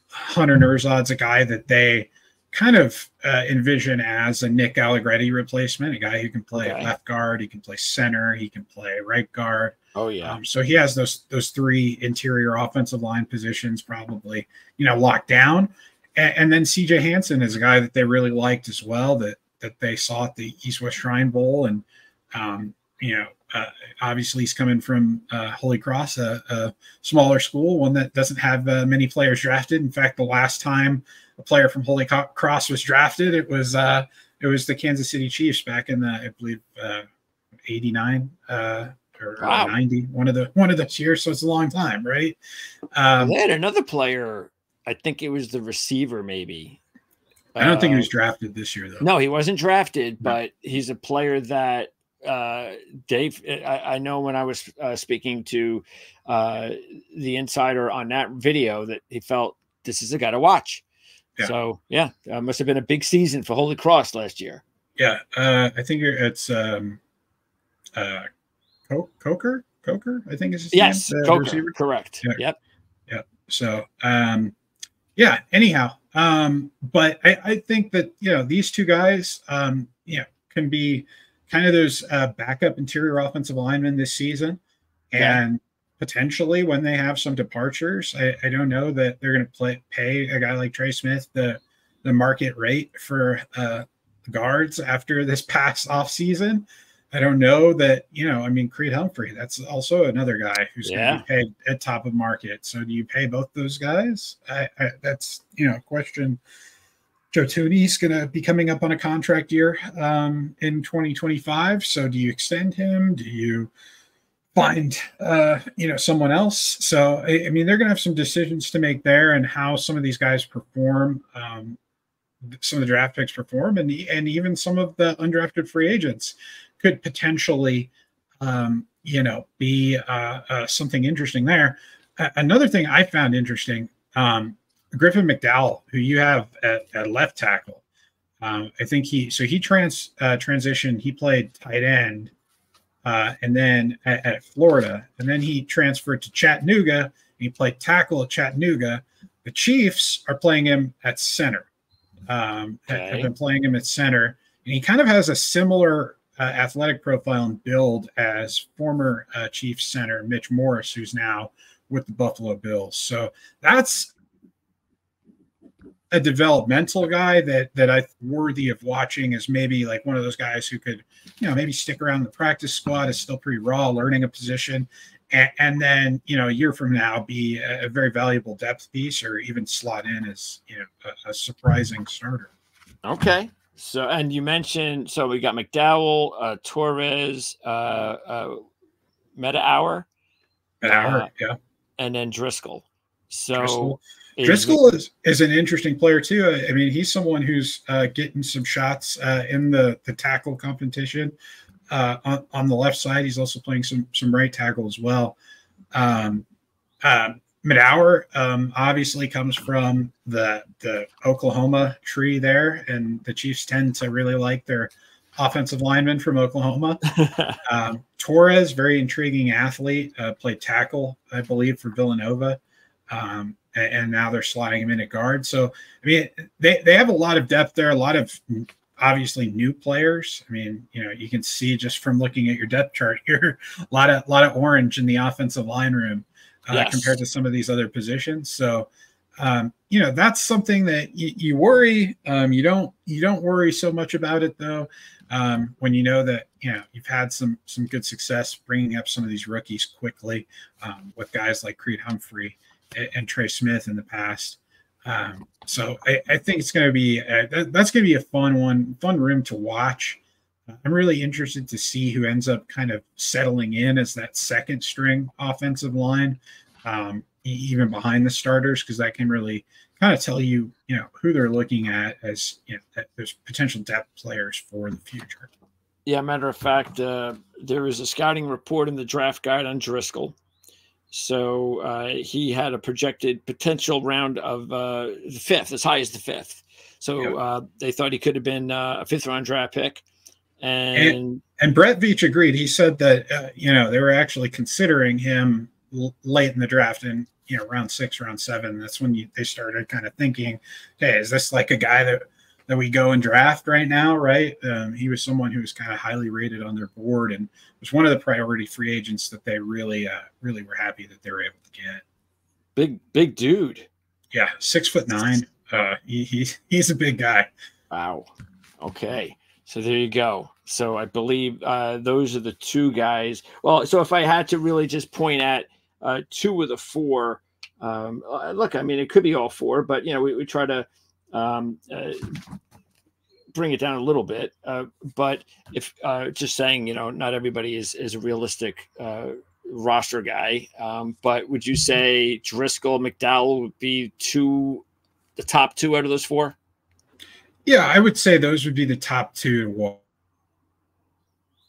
Hunter Nerzod's a guy that they kind of uh, envision as a Nick Allegretti replacement, a guy who can play okay. left guard, he can play center, he can play right guard. Oh, yeah. Um, so he has those those three interior offensive line positions probably, you know, locked down. And, and then C J Hansen is a guy that they really liked as well that, that they saw at the East West Shrine Bowl. And, um, you know, uh, obviously he's coming from uh, Holy Cross, a, a smaller school, one that doesn't have uh, many players drafted. In fact, the last time a player from Holy Cross was drafted, it was uh, it was the Kansas City Chiefs back in the, I believe, uh, eighty-nine uh, or wow. ninety, one of the one of those years. So it's a long time, right? Um, they had another player. I think it was the receiver, maybe. I don't think he was drafted this year, though. No, he wasn't drafted, no. But he's a player that uh, Dave. I, I know when I was uh, speaking to uh, the insider on that video that he felt this is a guy to watch. Yeah. So, yeah, uh, must have been a big season for Holy Cross last year. Yeah, uh, I think it's um, uh, Coker. Coker, I think is his yes, name. Yes, Coker. Receiver. Correct. Yeah. Yep. Yep. So, um, yeah. Anyhow. Um, but I, I think that, you know, these two guys, um, you know, can be kind of those uh, backup interior offensive linemen this season. And yeah. potentially when they have some departures, I, I don't know that they're going to play, pay a guy like Trey Smith the, the market rate for uh, guards after this past offseason. I don't know that, you know, I mean, Creed Humphrey, that's also another guy who's yeah. going to be paid at top of market. So do you pay both those guys? I, I, that's, you know, a question. Joe Thuney's going to be coming up on a contract year um, in twenty twenty-five. So do you extend him? Do you find, uh, you know, someone else? So, I, I mean, they're going to have some decisions to make there and how some of these guys perform, um, some of the draft picks perform, and, and even some of the undrafted free agents. Could potentially, um, you know, be uh, uh, something interesting there. Uh, another thing I found interesting, um, Griffin McDowell, who you have at, at left tackle, um, I think he so he trans uh, transitioned. He played tight end, uh, and then at, at Florida, and then he transferred to Chattanooga. And he played tackle at Chattanooga. The Chiefs are playing him at center. Um, okay. I've been playing him at center, and he kind of has a similar uh, athletic profile and build as former uh, Chiefs center Mitch Morris, who's now with the Buffalo Bills. So that's a developmental guy that that I worthy of watching is maybe like one of those guys who could, you know, maybe stick around the practice squad, is still pretty raw, learning a position, and, and then, you know, a year from now be a, a very valuable depth piece, or even slot in as, you know, a, a surprising starter. Okay. So, and you mentioned, so we got McDowell, uh, Torres, uh, uh, Metahour, Metahour, uh, yeah, and then Driscoll. So. Driscoll. Driscoll is, is an interesting player, too. I mean, he's someone who's uh, getting some shots uh, in the, the tackle competition uh, on, on the left side. He's also playing some some right tackle as well. Um, uh, Metahour um, obviously comes from the, the Oklahoma tree there, and the Chiefs tend to really like their offensive lineman from Oklahoma. um, Torres, very intriguing athlete, uh, played tackle, I believe, for Villanova. Um, and now they're slotting him in at guard. So, I mean, they, they have a lot of depth there, a lot of obviously new players. I mean, you know, you can see just from looking at your depth chart here, a lot of, a lot of orange in the offensive line room uh, yes. compared to some of these other positions. So, um, you know, that's something that you, you worry. Um, you don't, you don't worry so much about it though. Um, when you know that, you know, you've had some, some good success bringing up some of these rookies quickly um, with guys like Creed Humphrey and Trey Smith in the past. Um, so I, I think it's going to be, a, that, that's going to be a fun one, fun room to watch. I'm really interested to see who ends up kind of settling in as that second string offensive line, um, even behind the starters, because that can really kind of tell you, you know, who they're looking at as, you know, that there's potential depth players for the future. Yeah. Matter of fact, uh, there is a scouting report in the draft guide on Driscoll. So uh, he had a projected potential round of uh, the fifth, as high as the fifth. So yep. uh, they thought he could have been uh, a fifth round draft pick. And and, and Brett Veach agreed. He said that, uh, you know, they were actually considering him l late in the draft and, you know, round six, round seven. That's when you, they started kind of thinking, hey, is this like a guy that, that we go and draft right now, right? Um, he was someone who was kind of highly rated on their board and was one of the priority free agents that they really, uh, really were happy that they were able to get. Big, big dude. Yeah, six foot nine. Uh, he, he, he's a big guy. Wow. Okay. So there you go. So I believe uh, those are the two guys. Well, so if I had to really just point at uh, two of the four, um, look, I mean, it could be all four, but, you know, we, we try to, Um, uh, bring it down a little bit, uh, but if uh, just saying, you know, not everybody is, is a realistic uh, roster guy, um, but would you say Driscoll, McDowell would be two, the top two out of those four? Yeah, I would say those would be the top two to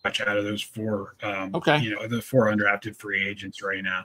watch out of those four. Um, okay. You know, the four undrafted free agents right now.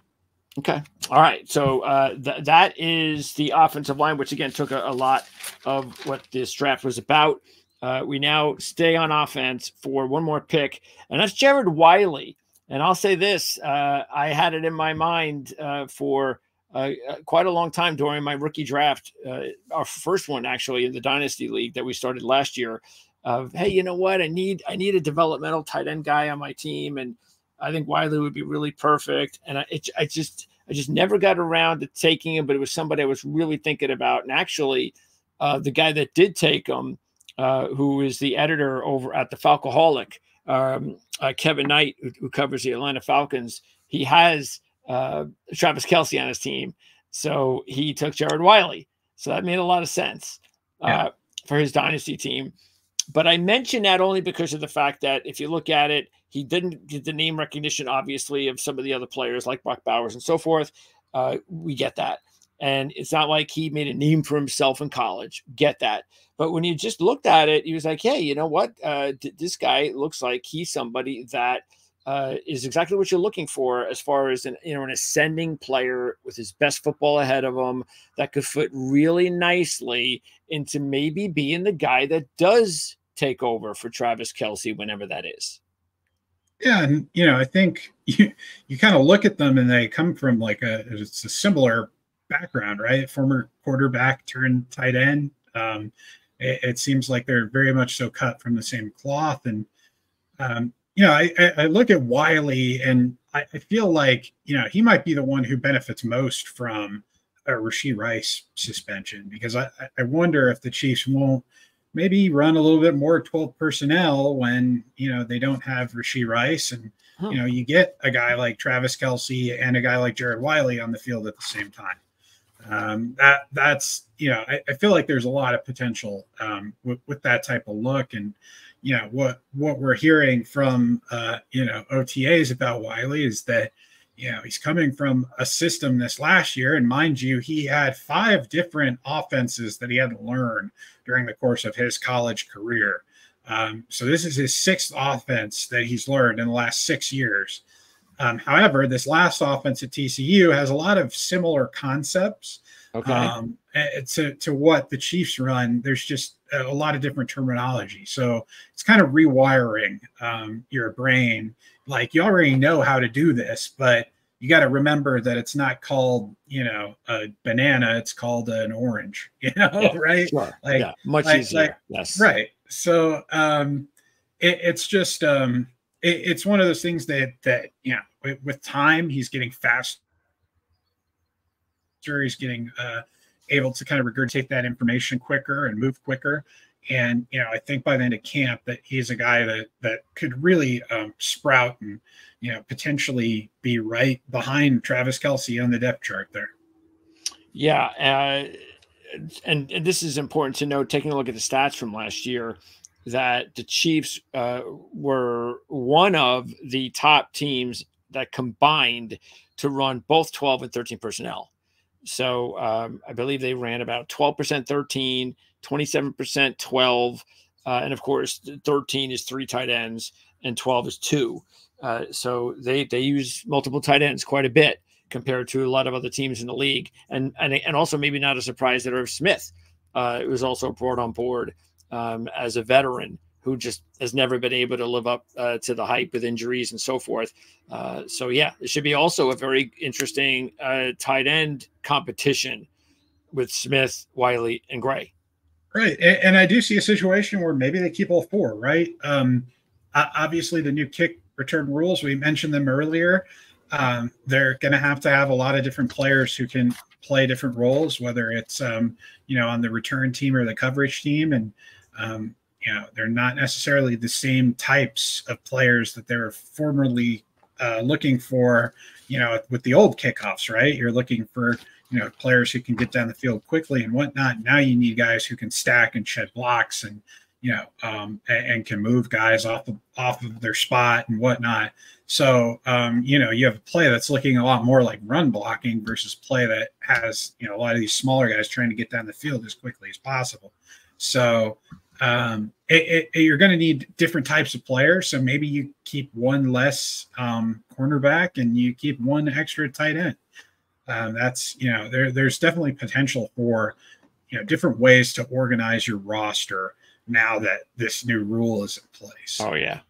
Okay. All right. So uh, th that is the offensive line, which, again, took a, a lot of what this draft was about. Uh, we now stay on offense for one more pick, and that's Jared Wiley. And I'll say this. Uh, I had it in my mind uh, for uh, quite a long time during my rookie draft, uh, our first one, actually, in the Dynasty League that we started last year, of, hey, you know what? I need I need a developmental tight end guy on my team, and I think Wiley would be really perfect. And I, it, I just, I just never got around to taking him, but it was somebody I was really thinking about. And actually uh, the guy that did take him, uh, who is the editor over at the Falcoholic, um, uh, Kevin Knight, who, who covers the Atlanta Falcons, he has uh, Travis Kelce on his team. So he took Jared Wiley. So that made a lot of sense uh, yeah. for his dynasty team. But I mention that only because of the fact that if you look at it, he didn't get the name recognition, obviously, of some of the other players like Brock Bowers and so forth. Uh, we get that. And it's not like he made a name for himself in college. Get that. But when you just looked at it, he was like, hey, you know what? Uh, this guy looks like he's somebody that uh, is exactly what you're looking for as far as an, you know, an ascending player with his best football ahead of him that could fit really nicely into maybe being the guy that does take over for Travis Kelce whenever that is. Yeah, and, you know, I think you, you kind of look at them and they come from like a, it's a similar background, right? Former quarterback turned tight end. Um, it, it seems like they're very much so cut from the same cloth. And, um, you know, I, I look at Wiley and I feel like, you know, he might be the one who benefits most from a Rashee Rice suspension, because I, I wonder if the Chiefs won't maybe run a little bit more twelve personnel when, you know, they don't have Rashee Rice and, you know, you get a guy like Travis Kelce and a guy like Jared Wiley on the field at the same time. Um, that that's, you know, I, I feel like there's a lot of potential um, with, with that type of look. And, you know, what, what we're hearing from, uh, you know, O T As about Wiley is that, you know, he's coming from a system this last year. And mind you, he had five different offenses that he had to learn during the course of his college career. Um, so this is his sixth offense that he's learned in the last six years. Um, however, this last offense at T C U has a lot of similar concepts okay. um, to, to what the Chiefs run. There's just a lot of different terminology. So it's kind of rewiring um, your brain. Like, you already know how to do this, but you got to remember that it's not called, you know, a banana. It's called an orange, you know, yeah, right? Sure. Like, yeah, much like, easier. Like, yes. Right. So um, it, it's just um, it, it's one of those things that that you know with, with time he's getting faster, he's getting uh, able to kind of regurgitate that information quicker and move quicker, and you know I think by the end of camp that he's a guy that that could really um, sprout and you know potentially be right behind Travis Kelce on the depth chart there. Yeah. Uh... And, and this is important to note, taking a look at the stats from last year, that the Chiefs uh, were one of the top teams that combined to run both twelve and thirteen personnel. So um, I believe they ran about twelve percent, thirteen, twenty-seven percent, twelve. Uh, and of course, thirteen is three tight ends and twelve is two. Uh, so they, they use multiple tight ends quite a bit, compared to a lot of other teams in the league. And and, and also maybe not a surprise that Irv Smith uh, was also brought on board um, as a veteran who just has never been able to live up uh, to the hype with injuries and so forth. Uh, so, yeah, it should be also a very interesting uh, tight end competition with Smith, Wiley, and Gray. Right. And, and I do see a situation where maybe they keep all four, right? Um, obviously, the new kick return rules, we mentioned them earlier. Um, they're going to have to have a lot of different players who can play different roles, whether it's, um, you know, on the return team or the coverage team. And, um, you know, they're not necessarily the same types of players that they were formerly uh, looking for, you know, with the old kickoffs, right? You're looking for, you know, players who can get down the field quickly and whatnot. Now you need guys who can stack and shed blocks and, you know, um, and, and can move guys off of, off of their spot and whatnot. So, um, you know, you have a play that's looking a lot more like run blocking versus play that has, you know, a lot of these smaller guys trying to get down the field as quickly as possible. So um, it, it, you're going to need different types of players. So maybe you keep one less um, cornerback and you keep one extra tight end. Um, that's, you know, there, there's definitely potential for, you know, different ways to organize your roster now that this new rule is in place. Oh yeah.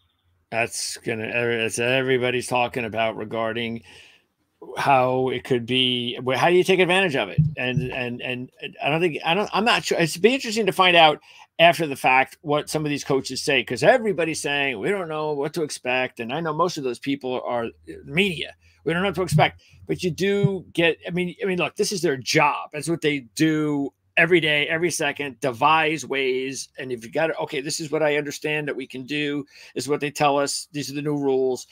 That's going to, that's everybody's talking about regarding how it could be, how do you take advantage of it? And, and, and I don't think, I don't, I'm not sure. It's be interesting to find out after the fact what some of these coaches say, because everybody's saying, we don't know what to expect. And I know most of those people are media. We don't know what to expect, but you do get, I mean, I mean, look, this is their job. That's what they do every day, every second, devise ways. And if you got to, okay, this is what I understand that we can do, this is what they tell us, these are the new rules.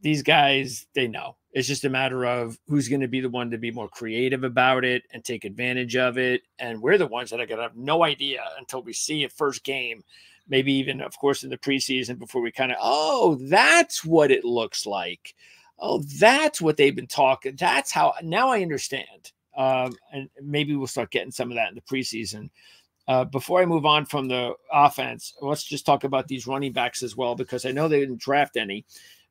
These guys, they know. It's just a matter of who's going to be the one to be more creative about it and take advantage of it. And we're the ones that are going to have no idea until we see a first game, maybe even, of course, in the preseason before we kind of, oh, that's what it looks like. Oh, that's what they've been talking. That's how, now I understand. Um, and maybe we'll start getting some of that in the preseason. Uh, before I move on from the offense, let's just talk about these running backs as well, because I know they didn't draft any,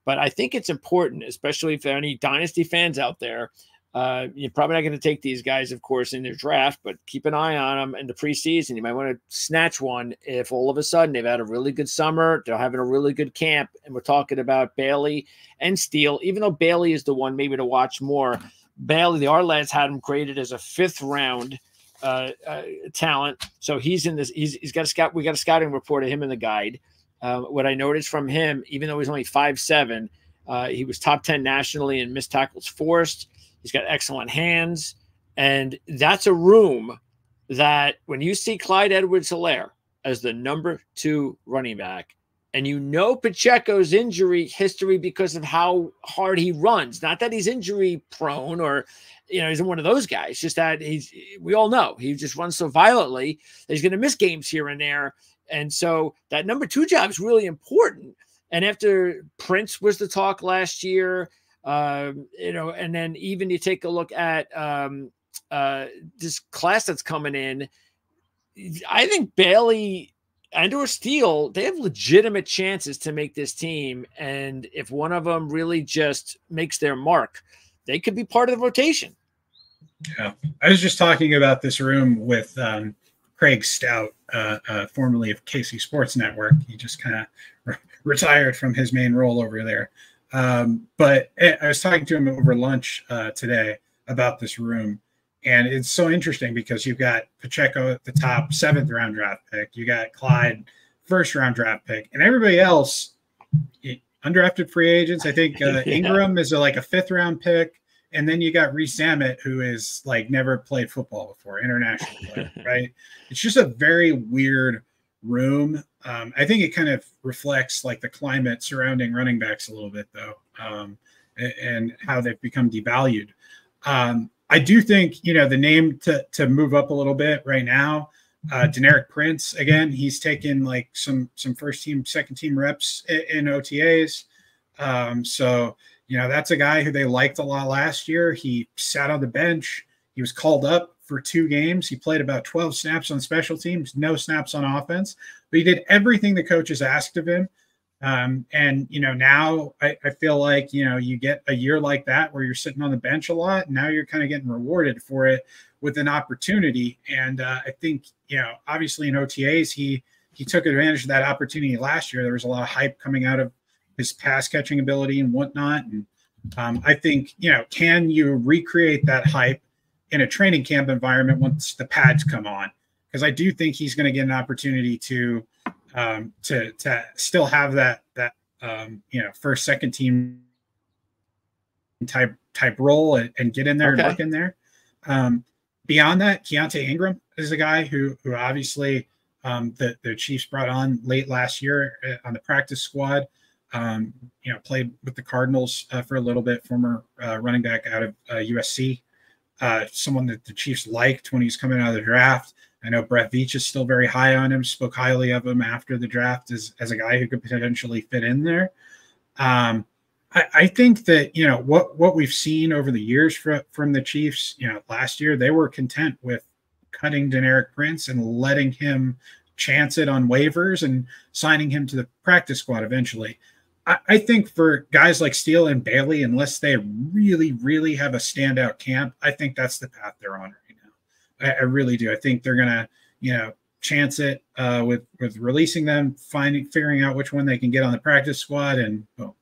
but I think it's important, especially if there are any dynasty fans out there. Uh, you're probably not going to take these guys, of course, in their draft, but keep an eye on them in the preseason. You might want to snatch one if all of a sudden they've had a really good summer, they're having a really good camp, and we're talking about Bailey and Steele, even though Bailey is the one maybe to watch more. Bailey, the Ourlads had him graded as a fifth round uh, uh, talent. So he's in this. He's he's got a scout. We got a scouting report of him in the guide. Uh, what I noticed from him, even though he's only five seven, uh, he was top ten nationally in missed tackles forced. He's got excellent hands, and that's a room that when you see Clyde Edwards-Helaire as the number two running back, and you know Pacheco's injury history because of how hard he runs. Not that he's injury prone or, you know, he's one of those guys. Just that he's, we all know he just runs so violently that he's going to miss games here and there. And so that number two job is really important. And after Prince was the talk last year, um, you know, and then even you take a look at um, uh, this class that's coming in. I think Bailey and or Steele, they have legitimate chances to make this team. And if one of them really just makes their mark, they could be part of the rotation. Yeah. I was just talking about this room with um, Craig Stout, uh, uh, formerly of K C Sports Network. He just kind of re retired from his main role over there. Um, but I was talking to him over lunch uh, today about this room. And it's so interesting because you've got Pacheco at the top, seventh round draft pick. You got Clyde, first round draft pick, and everybody else undrafted free agents. I think uh, Ingram is a, like a fifth round pick, and then you got Reese Zammit, who is like never played football before, international player, right? It's just a very weird room. Um, I think it kind of reflects like the climate surrounding running backs a little bit, though, um, and, and how they've become devalued. Um, I do think, you know, the name to, to move up a little bit right now, uh, Deneric Prince, again, he's taken like some some first team, second team reps in, in O T As. Um, so, you know, that's a guy who they liked a lot last year. He sat on the bench. He was called up for two games. He played about twelve snaps on special teams, no snaps on offense. But he did everything the coaches asked of him. Um, and, you know, now I, I feel like, you know, you get a year like that where you're sitting on the bench a lot. And now you're kind of getting rewarded for it with an opportunity. And uh, I think, you know, obviously in O T As, he he took advantage of that opportunity last year. There was a lot of hype coming out of his pass catching ability and whatnot. And um, I think, you know, can you recreate that hype in a training camp environment once the pads come on? Because I do think he's going to get an opportunity to Um, to to still have that that um, you know, first, second team type type role and, and get in there, okay, and work in there. Um, beyond that, Keontae Ingram is a guy who who obviously um, the the Chiefs brought on late last year on the practice squad. Um, you know, played with the Cardinals uh, for a little bit. Former uh, running back out of uh, U S C. Uh, someone that the Chiefs liked when he was coming out of the draft. I know Brett Veach is still very high on him, spoke highly of him after the draft as, as a guy who could potentially fit in there. Um, I, I think that, you know, what what we've seen over the years from, from the Chiefs, you know, last year, they were content with cutting Deneric Prince and letting him chance it on waivers and signing him to the practice squad eventually. I, I think for guys like Steele and Bailey, unless they really, really have a standout camp, I think that's the path they're on. I really do. I think they're gonna, you know, chance it uh, with with releasing them, finding, figuring out which one they can get on the practice squad, and boom.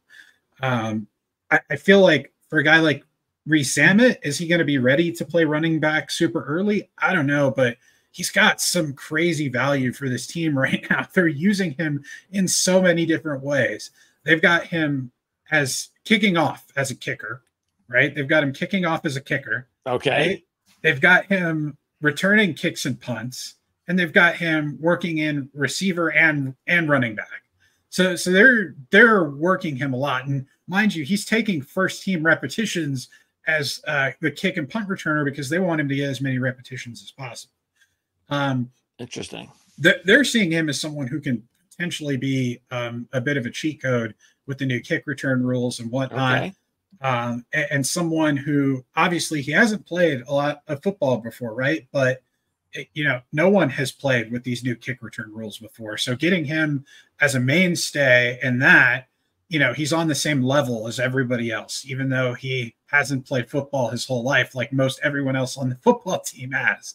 Um, I, I feel like for a guy like Reese Zammit, is he going to be ready to play running back super early? I don't know, but he's got some crazy value for this team right now. They're using him in so many different ways. They've got him as kicking off as a kicker, right? They've got him kicking off as a kicker. Okay. Right? They've got him returning kicks and punts, and they've got him working in receiver and and running back. So so they're they're working him a lot. And mind you, he's taking first team repetitions as uh, the kick and punt returner because they want him to get as many repetitions as possible. Um, Interesting. Th they're seeing him as someone who can potentially be um, a bit of a cheat code with the new kick return rules and whatnot. Okay. Um, and, and someone who obviously he hasn't played a lot of football before, right? But, it, you know, no one has played with these new kick return rules before. So getting him as a mainstay in that, you know, he's on the same level as everybody else, even though he hasn't played football his whole life, like most everyone else on the football team has.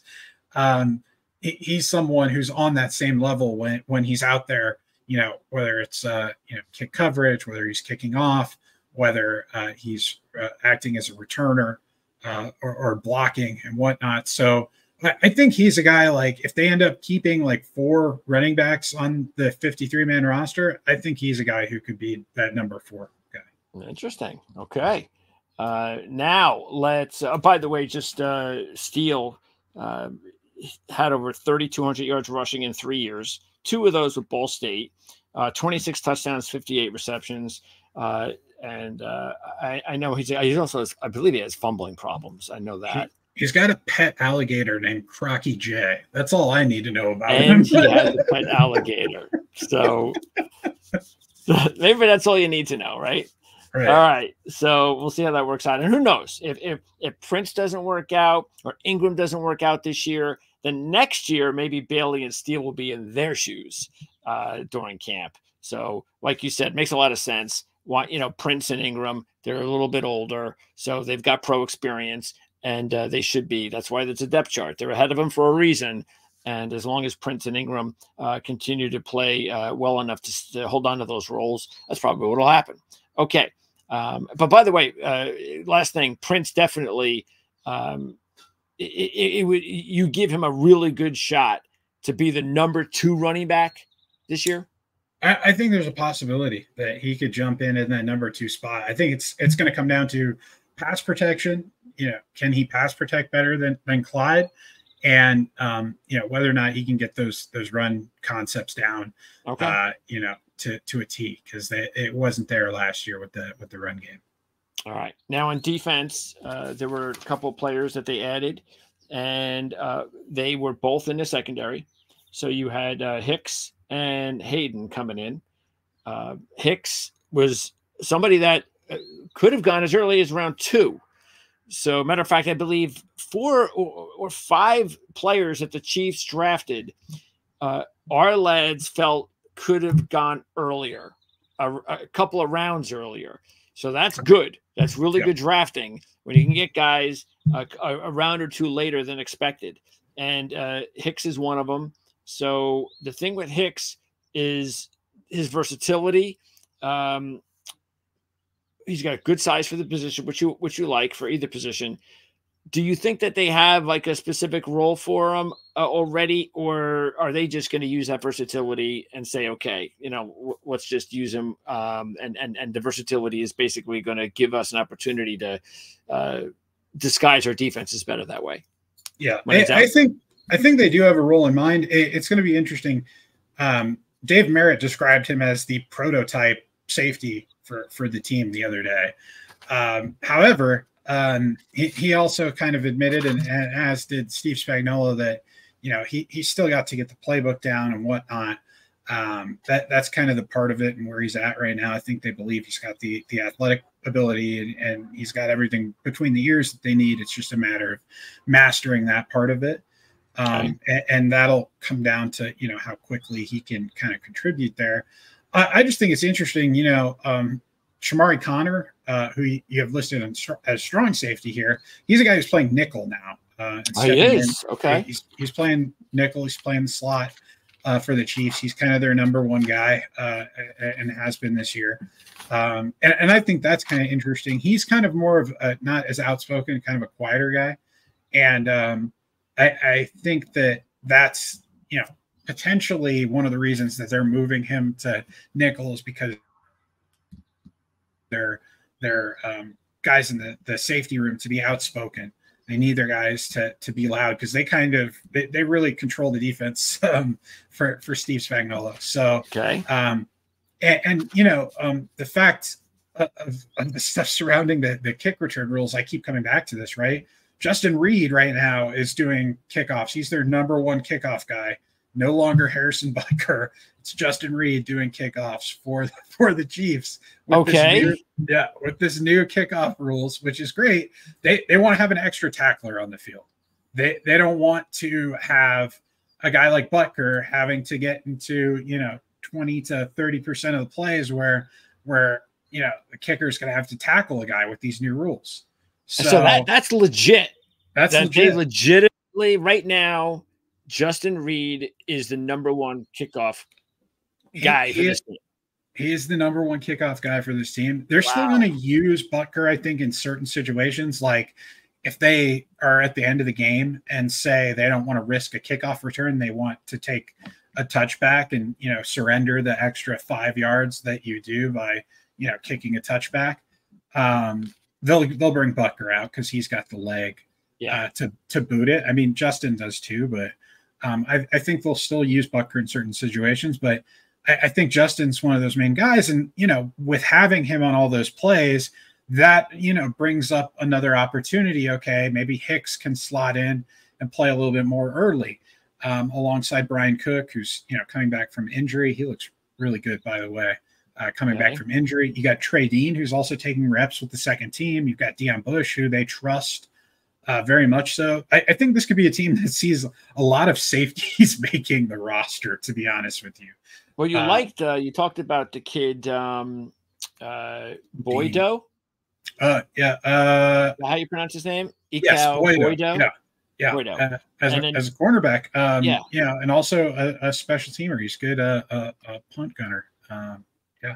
Um, he, he's someone who's on that same level when, when he's out there, you know, whether it's, uh, you know, kick coverage, whether he's kicking off, whether uh, he's uh, acting as a returner uh, or, or blocking and whatnot. So I think he's a guy, like, if they end up keeping like four running backs on the fifty-three man roster, I think he's a guy who could be that number four guy. Interesting. Okay. Uh, now let's, uh, by the way, just uh, Steele uh, had over thirty-two hundred yards rushing in three years. Two of those with Ball State, uh, twenty-six touchdowns, fifty-eight receptions. Uh, and uh, I, I know he's, he's also, has, I believe he has fumbling problems. I know that. He's got a pet alligator named Crocky J. That's all I need to know about and him. And he has a pet alligator. So maybe that's all you need to know, right? Right. All right. So we'll see how that works out. And who knows? If, if if Prince doesn't work out or Ingram doesn't work out this year, then next year maybe Bailey and Steele will be in their shoes uh, during camp. So like you said, makes a lot of sense. Why, you know, Prince and Ingram, they're a little bit older, so they've got pro experience. And uh, they should be. That's why it's a depth chart. They're ahead of them for a reason. And as long as Prince and Ingram uh, continue to play uh, well enough to, to hold on to those roles, that's probably what will happen. Okay. Um, but by the way, uh, last thing, Prince definitely, um, it, it, it would, you give him a really good shot to be the number two running back this year? I, I think there's a possibility that he could jump in in that number two spot. I think it's it's going to come down to pass protection. You know, can he pass protect better than, than Clyde? And, um, you know, whether or not he can get those, those run concepts down, okay. uh, you know, to, to a T, because it wasn't there last year with the, with the run game. All right. Now on defense, uh, there were a couple of players that they added, and uh, they were both in the secondary. So you had uh, Hicks and Hayden coming in. Uh, Hicks was somebody that could have gone as early as round two. So, matter of fact, I believe four or, or five players that the Chiefs drafted, uh, our lads felt could have gone earlier, a, a couple of rounds earlier. So that's good. That's really yep. good drafting when you can get guys a, a, a round or two later than expected. And uh, Hicks is one of them. So the thing with Hicks is his versatility. Um, He's got good size for the position, which you which you like for either position. Do you think that they have like a specific role for him uh, already, or are they just going to use that versatility and say, okay, you know, w let's just use him? Um, and and and the versatility is basically going to give us an opportunity to uh, disguise our defenses better that way. Yeah, I, I think I think they do have a role in mind. It, it's going to be interesting. Um, Dave Merritt described him as the prototype safety for, for the team the other day. Um, however, um, he, he also kind of admitted, and, and as did Steve Spagnuolo, that, you know, he, he still got to get the playbook down and whatnot. Um, that that's kind of the part of it and where he's at right now. I think they believe he's got the, the athletic ability and, and he's got everything between the ears that they need. It's just a matter of mastering that part of it. Um, okay. and, and that'll come down to, you know, how quickly he can kind of contribute there. I just think it's interesting, you know, um, Shamari Connor, uh, who you have listed as strong safety here, he's a guy who's playing nickel now. Uh, oh, he is. In. Okay. He's, he's playing nickel. He's playing the slot uh, for the Chiefs. He's kind of their number one guy uh, and has been this year. Um, and, and I think that's kind of interesting. He's kind of more of a, not as outspoken, kind of a quieter guy. And um, I, I think that that's, you know, potentially one of the reasons that they're moving him to nickels, because they're, they're um, guys in the, the safety room to be outspoken. They need their guys to, to be loud, because they kind of, they, they really control the defense um, for, for Steve Spagnuolo. So, okay. um, and, and, you know, um, the fact of, of the stuff surrounding the, the kick return rules, I keep coming back to this, right? Justin Reed right now is doing kickoffs. He's their number one kickoff guy. No longer Harrison Butker. It's Justin Reed doing kickoffs for the, for the Chiefs. With okay. This new, yeah, with this new kickoff rules, which is great. They they want to have an extra tackler on the field. They they don't want to have a guy like Butker having to get into, you know, twenty to thirty percent of the plays where where you know the kicker is going to have to tackle a guy with these new rules. So, so that that's legit. That's that legit. They legitimately right now. Justin Reed is the number one kickoff guy he, he for this is, team. He is the number one kickoff guy for this team. They're wow. still going to use Butker, I think, in certain situations. Like if they are at the end of the game and say they don't want to risk a kickoff return, they want to take a touchback and, you know, surrender the extra five yards that you do by, you know, kicking a touchback, um, they'll, they'll bring Butker out because he's got the leg yeah. uh, to, to boot it. I mean, Justin does too, but um, I, I think they'll still use Butker in certain situations, but I, I think Justin's one of those main guys. And, you know, with having him on all those plays, that, you know, brings up another opportunity. Okay, maybe Hicks can slot in and play a little bit more early um, alongside Brian Cook, who's, you know, coming back from injury. He looks really good, by the way, uh, coming okay. back from injury. You got Trey Dean, who's also taking reps with the second team. You've got Deion Bush, who they trust uh, very much so. I, I think this could be a team that sees a lot of safeties making the roster, to be honest with you. Well, you uh, liked, uh, you talked about the kid um, uh, Boydo. Uh yeah, uh how you pronounce his name? Ikao yes, Boydo. Boydo. Yeah, yeah. Boydo. Uh, as, a, then, as a cornerback, um, yeah, yeah, and also a, a special teamer. He's good, uh, a, a punt gunner. Um, yeah.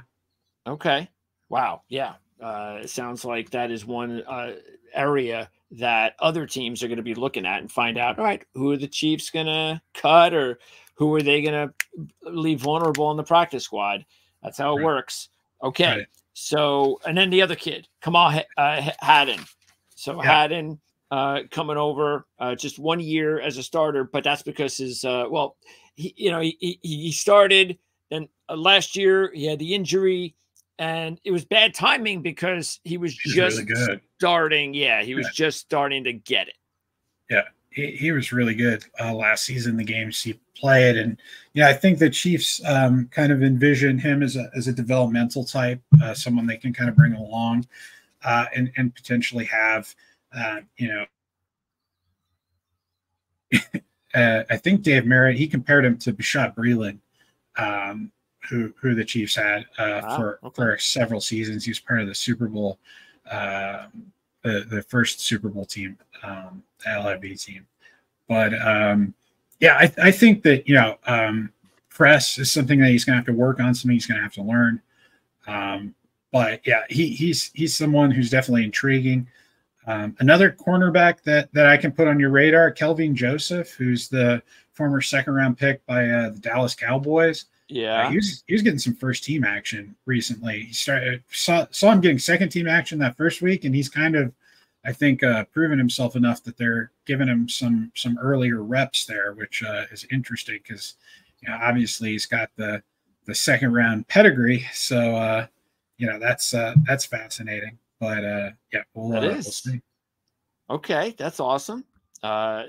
Okay. Wow. Yeah. Uh, it sounds like that is one uh, area that other teams are going to be looking at and find out. All right, who are the Chiefs going to cut, or who are they going to leave vulnerable in the practice squad? That's how it right. works. Okay. Right. So, and then the other kid, Kamal uh, Haddon. So yeah. Haddon uh, coming over uh, just one year as a starter, but that's because his, uh, well, he, you know, he, he started and uh, last year he had the injury and it was bad timing because he was He's just really starting. Yeah. He was yeah. just starting to get it. Yeah. He, he was really good uh, last season, the games he played. And, yeah, I think the Chiefs um, kind of envision him as a, as a developmental type, uh, someone they can kind of bring along uh, and, and potentially have, uh, you know, uh, I think Dave Merritt, he compared him to Bashad Breeland, um, who, who the Chiefs had uh, wow. for, okay. for several seasons. He was part of the Super Bowl uh The, the first Super Bowl team, um, the L I V team. But, um, yeah, I, I think that, you know, um, press is something that he's going to have to work on, something he's going to have to learn. Um, but, yeah, he, he's he's someone who's definitely intriguing. Um, another cornerback that, that I can put on your radar, Kelvin Joseph, who's the former second-round pick by uh, the Dallas Cowboys. Yeah, uh, he, was, he was getting some first team action recently. He started saw saw him getting second team action that first week, and he's kind of, I think, uh, proven himself enough that they're giving him some some earlier reps there, which uh, is interesting because, you know, obviously he's got the the second round pedigree. So uh, you know, that's uh, that's fascinating. But uh, yeah, we'll, uh, we'll see. Okay, that's awesome. Uh,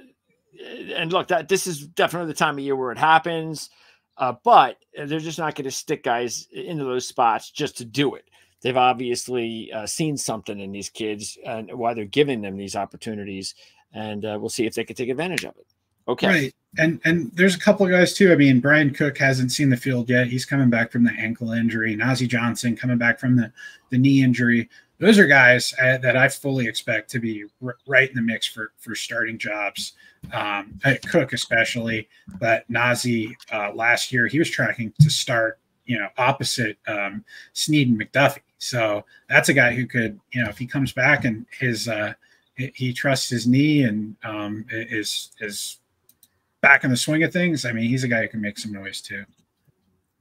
and look, that this is definitely the time of year where it happens. Uh, but they're just not going to stick guys into those spots just to do it. They've obviously uh, seen something in these kids and why they're giving them these opportunities. And uh, we'll see if they can take advantage of it. Okay. Right. And, and there's a couple of guys too. I mean, Brian Cook hasn't seen the field yet. He's coming back from the ankle injury. Nazeeh Johnson coming back from the, the knee injury. Those are guys uh, that I fully expect to be r right in the mix for, for starting jobs. Um, at Cook especially, but Nazeeh uh, last year, he was tracking to start, you know, opposite um, Snead and McDuffie. So that's a guy who could, you know, if he comes back and his uh, he trusts his knee and um, is is back in the swing of things. I mean, he's a guy who can make some noise too.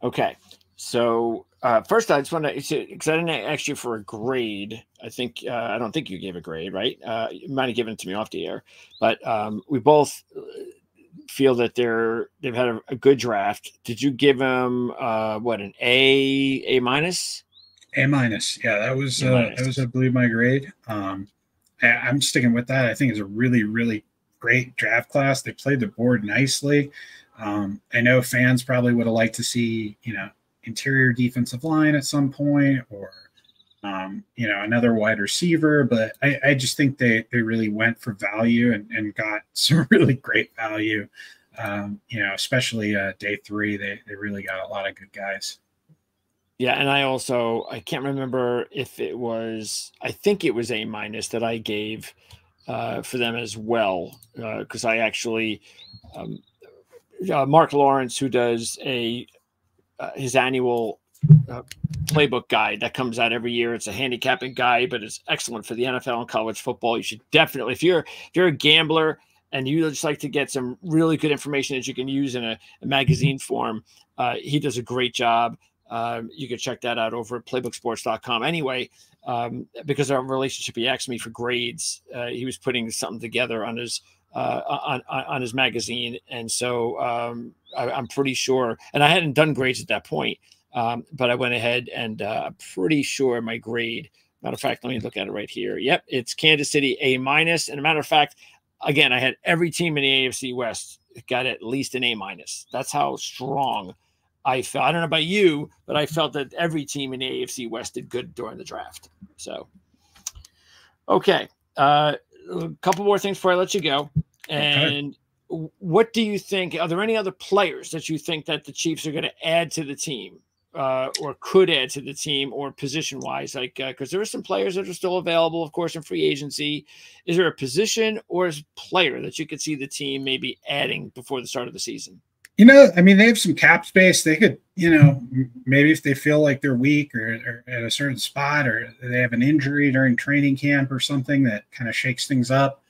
Okay, so uh, first I just want to, because I didn't ask you for a grade. I think uh, I don't think you gave a grade, right? Uh, you might have given it to me off the air, but um, we both feel that they're they've had a, a good draft. Did you give them uh, what, an A, A minus? A minus, yeah. That was uh, that was, I believe, my grade. Um, I, I'm sticking with that. I think it's a really, really great draft class. They played the board nicely. Um, I know fans probably would have liked to see, you know, interior defensive line at some point, or, um, you know, another wide receiver. But I, I just think they, they really went for value and, and got some really great value, um, you know, especially uh, day three. They, they really got a lot of good guys. Yeah, and I also – I can't remember if it was – I think it was A minus that I gave uh, for them as well, because uh, I actually um, – Uh, Mark Lawrence, who does a uh, his annual uh, playbook guide that comes out every year. It's a handicapping guide, but it's excellent for the N F L and college football. You should definitely, if you're if you're a gambler and you just like to get some really good information that you can use in a, a magazine form, uh, he does a great job. Um, you can check that out over at playbook sports dot com. Anyway, um, because our relationship, he asked me for grades. Uh, he was putting something together on his uh, on on his magazine, and so um, I, I'm pretty sure. And I hadn't done grades at that point, um, but I went ahead and uh, I'm pretty sure my grade. Matter of fact, let me look at it right here. Yep, it's Kansas City A minus. And a matter of fact, again, I had every team in the A F C West got at least an A minus. That's how strong. I felt, I don't know about you, but I felt that every team in the A F C West did good during the draft. So, okay. Uh, a couple more things before I let you go. And okay. What do you think? Are there any other players that you think that the Chiefs are going to add to the team uh, or could add to the team or position-wise? Like, because uh, there are some players that are still available, of course, in free agency. Is there a position or a player that you could see the team maybe adding before the start of the season? You know, I mean, they have some cap space. They could, you know, maybe if they feel like they're weak or, or at a certain spot, or they have an injury during training camp or something that kind of shakes things up,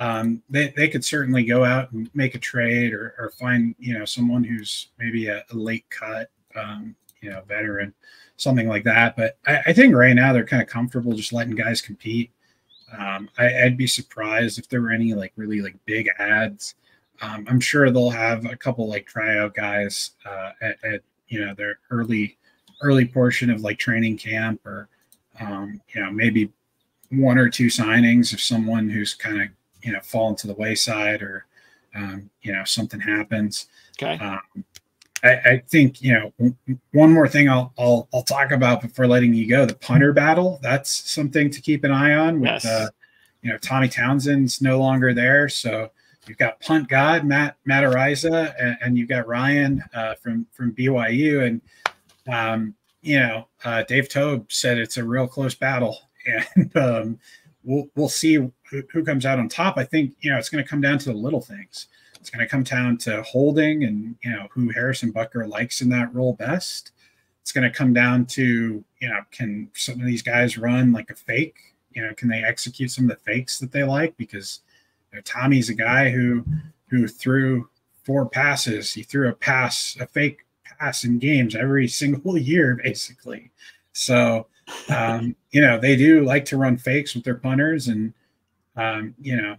um, they, they could certainly go out and make a trade or, or find, you know, someone who's maybe a, a late cut, um, you know, veteran, something like that. But I, I think right now they're kind of comfortable just letting guys compete. Um, I, I'd be surprised if there were any like really like big ads. Um, I'm sure they'll have a couple like tryout guys uh, at, at you know their early early portion of like training camp, or um, you know maybe one or two signings of someone who's kind of you know fallen to the wayside, or um, you know something happens. Okay. Um, I, I think you know one more thing I'll I'll I'll talk about before letting you go, the punter battle. That's something to keep an eye on. With yes. uh, you know Tommy Townsend's no longer there, so. You've got punt god Matt Matt Araiza, and, and you've got Ryan uh, from from B Y U, and um, you know uh, Dave Tobe said it's a real close battle, and um, we'll we'll see who, who comes out on top. I think you know it's going to come down to the little things. It's going to come down to holding, and you know who Harrison Butker likes in that role best. It's going to come down to you know can some of these guys run like a fake? You know can they execute some of the fakes that they like, because. Tommy's a guy who who threw four passes. He threw a pass, a fake pass in games every single year, basically. So, um, you know, they do like to run fakes with their punters. And, um, you know,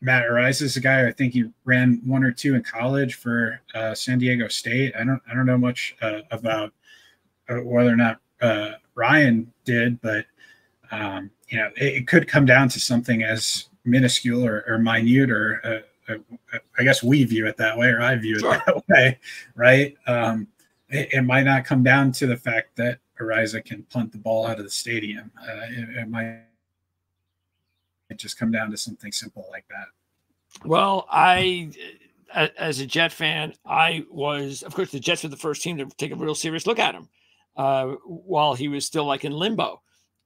Matt Araiza is a guy, I think he ran one or two in college for uh, San Diego State. I don't I don't know much uh, about whether or not uh, Ryan did, but, um, you know, it, it could come down to something as – minuscule or, or minute, or uh, uh, I guess we view it that way, or I view it sure. that way, right? Um, it, it might not come down to the fact that Araiza can punt the ball out of the stadium. Uh, it, it might just come down to something simple like that. Well, I, as a Jet fan, I was, of course, the Jets were the first team to take a real serious look at him uh, while he was still like in limbo.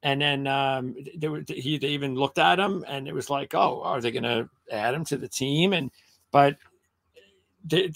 And then um, they were, he they even looked at him, and it was like, oh, are they going to add him to the team? And but they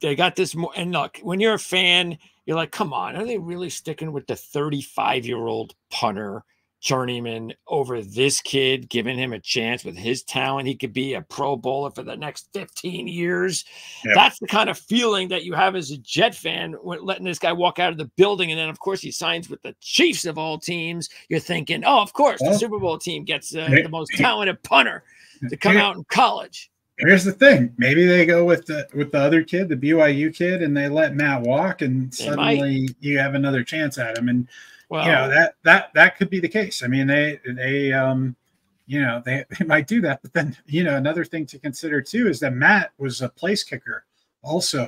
they got this more. And look, when you're a fan, you're like, come on, are they really sticking with the thirty-five year old punter journeyman over this kid, giving him a chance with his talent? He could be a Pro Bowler for the next fifteen years. Yep. That's the kind of feeling that you have as a Jet fan when letting this guy walk out of the building. And then, of course, he signs with the Chiefs of all teams. You're thinking, oh, of course, well, the Super Bowl team gets uh, the most talented punter to come out in college. Here's the thing. Maybe they go with the with the other kid, the B Y U kid, and they let Matt walk, and they suddenly might. You have another chance at him. And well, you know, that that that could be the case. I mean, they they um, you know, they, they might do that. But then, you know, another thing to consider too is that Matt was a place kicker, also.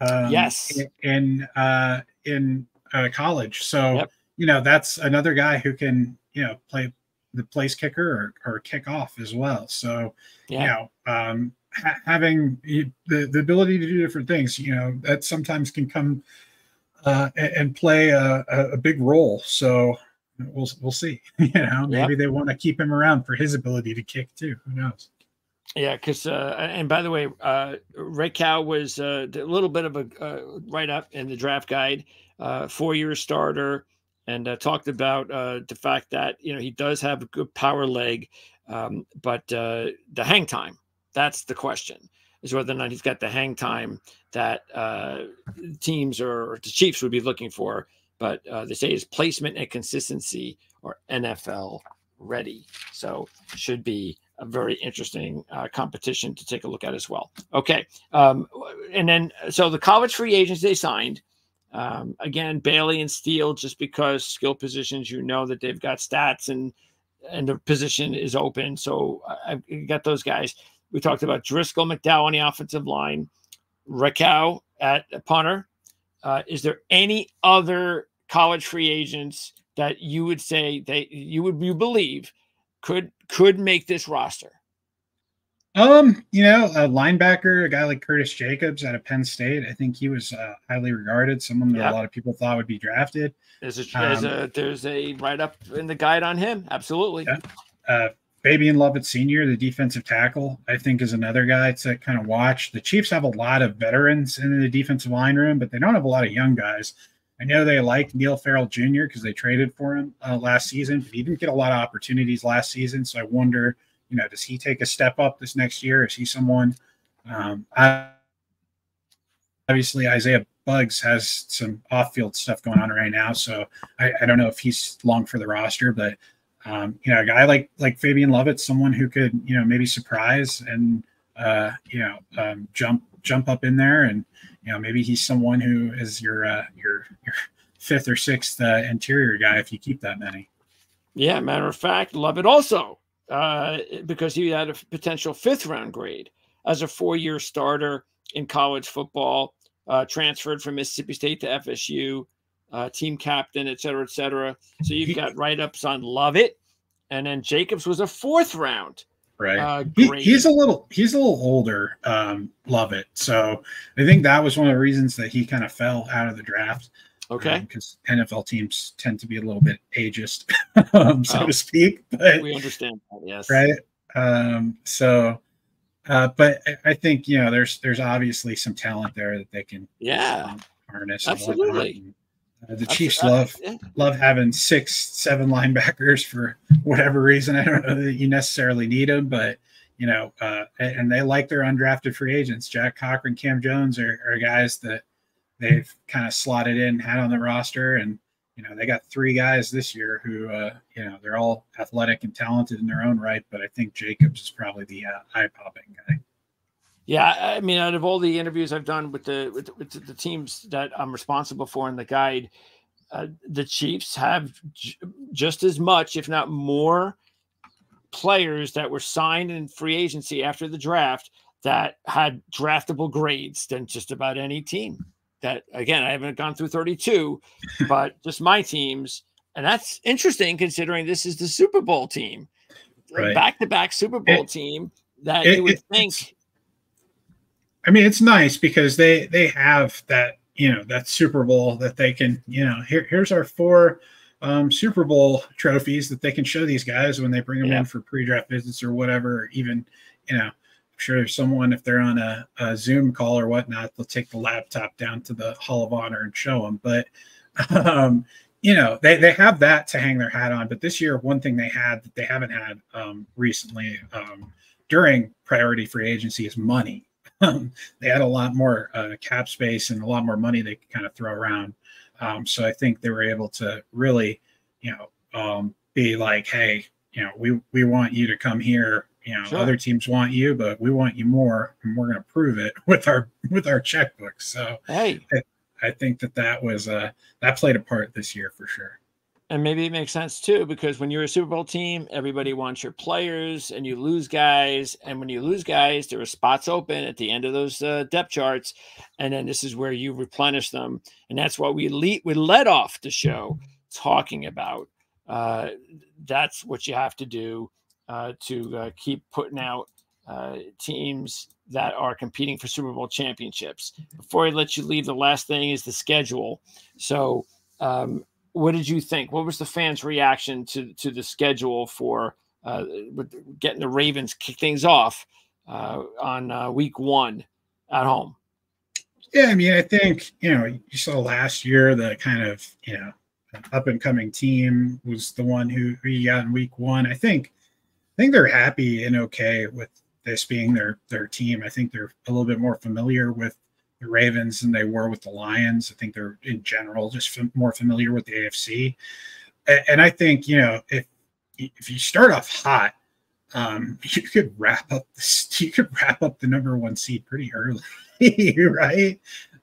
Um, yes. In uh, in uh, college, so yep. you know that's another guy who can you know play the place kicker or, or kick off as well. So yeah. you know, um, ha having the the ability to do different things, you know, that sometimes can come. Uh, and play a, a big role, so we'll we'll see. You know, maybe yep. they want to keep him around for his ability to kick too. Who knows? Yeah, because uh, and by the way, uh, Rakow was uh, a little bit of a uh, write up in the draft guide, uh, four year starter, and uh, talked about uh, the fact that you know he does have a good power leg, um, but uh, the hang time, that's the question, is whether or not he's got the hang time that uh, teams or, or the Chiefs would be looking for. But uh, they say his placement and consistency are N F L ready, so should be a very interesting uh, competition to take a look at as well. Okay. Um, and then, so the college free agents they signed, um, again, Bailey and Steele, just because skill positions, you know that they've got stats and, and the position is open. So I've got those guys. We talked about Driscoll, McDowell on the offensive line, Rakow at punter. Uh, is there any other college free agents that you would say they, you would, you believe could, could make this roster? Um, you know, a linebacker, a guy like Curtis Jacobs out of Penn State. I think he was uh, highly regarded. Someone that yeah. a lot of people thought would be drafted. There's a, there's um, a, there's a write up in the guide on him. Absolutely. Yeah. Uh, Fabian Lovett Senior, the defensive tackle, I think is another guy to kind of watch. The Chiefs have a lot of veterans in the defensive line room, but they don't have a lot of young guys. I know they like Neil Farrell Junior because they traded for him uh, last season, but he didn't get a lot of opportunities last season. So I wonder, you know, does he take a step up this next year? Is he someone? Um, I, obviously, Isaiah Bugs has some off-field stuff going on right now, so I, I don't know if he's long for the roster. But um, you know, a guy like like Fabian Lovett, someone who could, you know, maybe surprise and uh, you know um, jump jump up in there. And you know, maybe he's someone who is your uh, your your fifth or sixth uh, interior guy if you keep that many. Yeah, matter of fact, Lovett also uh, because he had a potential fifth round grade as a four year starter in college football, uh, transferred from Mississippi State to F S U, uh, team captain, et cetera, et cetera. So you've got write ups on Lovett, and then Jacobs was a fourth round. Right. Uh, he, he's a little, he's a little older. Um, Lovett. So I think that was one of the reasons that he kind of fell out of the draft. Okay. Because um, N F L teams tend to be a little bit ageist, um, so oh, to speak. But we understand that. Yes. Right. Um, so, uh, but I, I think, you know, there's, there's obviously some talent there that they can yeah um, harness. Absolutely. And Uh, the Chiefs love love having six, seven linebackers for whatever reason. I don't know that you necessarily need them, but, you know, uh, and they like their undrafted free agents. Jack Cochran, Cam Jones are, are guys that they've kind of slotted in, had on the roster. And, you know, they got three guys this year who, uh, you know, they're all athletic and talented in their own right. But I think Jacobs is probably the uh, eye-popping guy. Yeah, I mean, out of all the interviews I've done with the with, with the teams that I'm responsible for in the guide, uh, the Chiefs have j just as much, if not more, players that were signed in free agency after the draft that had draftable grades than just about any team. That, again, I haven't gone through thirty-two, but just my teams. And that's interesting considering this is the Super Bowl team, back-to-back Super Bowl it, team that it, you would it, think – I mean, it's nice because they they have that, you know, that Super Bowl that they can, you know, here, here's our four um, Super Bowl trophies that they can show these guys when they bring them yeah. in for pre-draft visits or whatever. Or even, you know, I'm sure there's someone, if they're on a, a Zoom call or whatnot, they'll take the laptop down to the Hall of Honor and show them. But, um, you know, they, they have that to hang their hat on. But this year, one thing they had that they haven't had um, recently um, during priority free agency is money. Um, they had a lot more uh, cap space and a lot more money they could kind of throw around. Um, so I think they were able to really, you know, um, be like, hey, you know, we, we want you to come here. You know, sure. Other teams want you, but we want you more, and we're going to prove it with our with our checkbooks. So hey, I, I think that that was uh, that played a part this year for sure. And maybe it makes sense too, because when you're a Super Bowl team, everybody wants your players, and you lose guys. And when you lose guys, there are spots open at the end of those uh, depth charts, and then this is where you replenish them. And that's why we lead, we led off the show talking about uh, that's what you have to do uh, to uh, keep putting out uh, teams that are competing for Super Bowl championships. Before I let you leave, the last thing is the schedule. So. Um, What did you think? What was the fans' reaction to to the schedule for uh, getting the Ravens kick things off uh, on uh, week one at home. Yeah, I mean, I think, you know, you saw last year the kind of, you know, up-and-coming team was the one who we got in week one. I think I think they're happy and okay with this being their, their team. I think they're a little bit more familiar with the Ravens than they were with the Lions. I think they're, in general, just more familiar with the A F C. And, and I think, you know, if if you start off hot, um, you could wrap up the, you could wrap up the number one seed pretty early, right?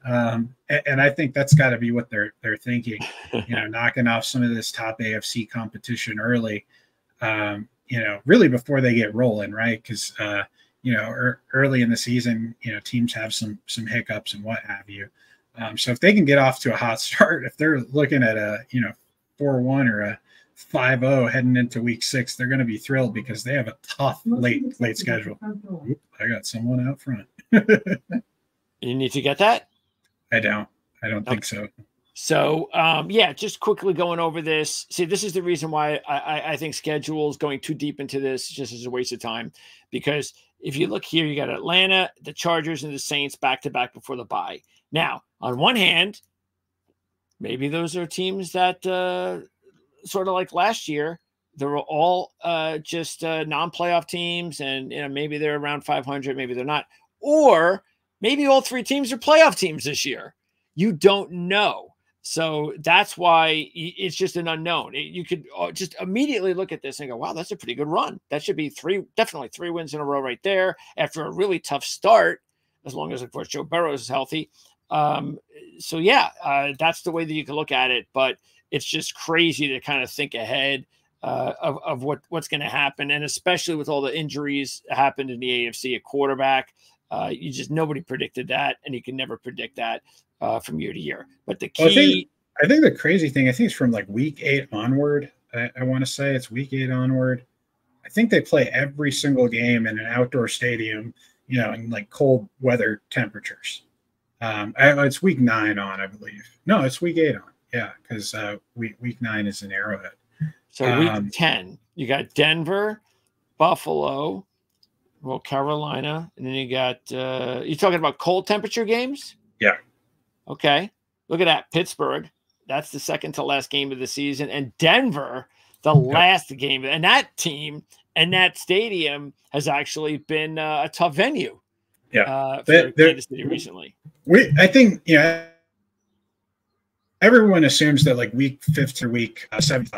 Um, and, and I think that's got to be what they're they're thinking, you know, knocking off some of this top A F C competition early, um, you know, really before they get rolling, right? Because uh, you know, er, early in the season, you know, teams have some some hiccups and what have you. Um, so if they can get off to a hot start, if they're looking at a you know four one or a five oh heading into week six, they're going to be thrilled because they have a tough late late schedule. Oop, I got someone out front. You need to get that. I don't. I don't okay. think so. So, um, yeah, just quickly going over this. See, this is the reason why I, I, I think schedules going too deep into this just is a waste of time. Because if you look here, you got Atlanta, the Chargers, and the Saints back-to-back before the bye. Now, on one hand, maybe those are teams that uh, sort of like last year, they were all uh, just uh, non-playoff teams, and you know, maybe they're around five hundred, maybe they're not. Or maybe all three teams are playoff teams this year. You don't know. So that's why it's just an unknown. You could just immediately look at this and go, wow, that's a pretty good run. That should be three, definitely three wins in a row right there after a really tough start, as long as, of course, Joe Burrow is healthy. Um, so, yeah, uh, that's the way that you can look at it. But it's just crazy to kind of think ahead uh, of, of what, what's going to happen, and especially with all the injuries that happened in the A F C at quarterback. Uh, you just nobody predicted that, and you can never predict that uh, from year to year. But the key, well, I, think, I think the crazy thing, I think it's from like week eight onward. I, I want to say it's week eight onward. I think they play every single game in an outdoor stadium, you know, in like cold weather temperatures. Um, I, it's week nine on, I believe. No, it's week eight on. Yeah, because uh, week week nine is in Arrowhead. So um, week ten, you got Denver, Buffalo. Well, Carolina, and then you got uh, – you're talking about cold temperature games? Yeah. Okay. Look at that. Pittsburgh, that's the second to last game of the season. And Denver, the yep. last game. And that team and that stadium has actually been uh, a tough venue Yeah, uh, for they're, Kansas City recently. We, I think – yeah. Everyone assumes that like week fifth or week uh, seventh.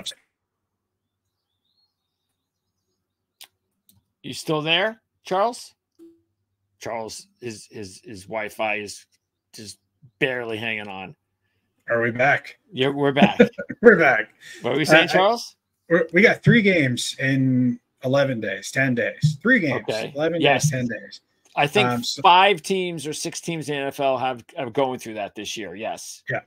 You still there? Charles, Charles, his his his Wi-Fi is just barely hanging on. Are we back? Yeah, we're back. We're back. What were we saying, uh, Charles? We're, we got three games in eleven days, ten days. Three games, okay. eleven yes. days, ten days. I think um, so, five teams or six teams in the N F L have are going through that this year. Yes. Yeah.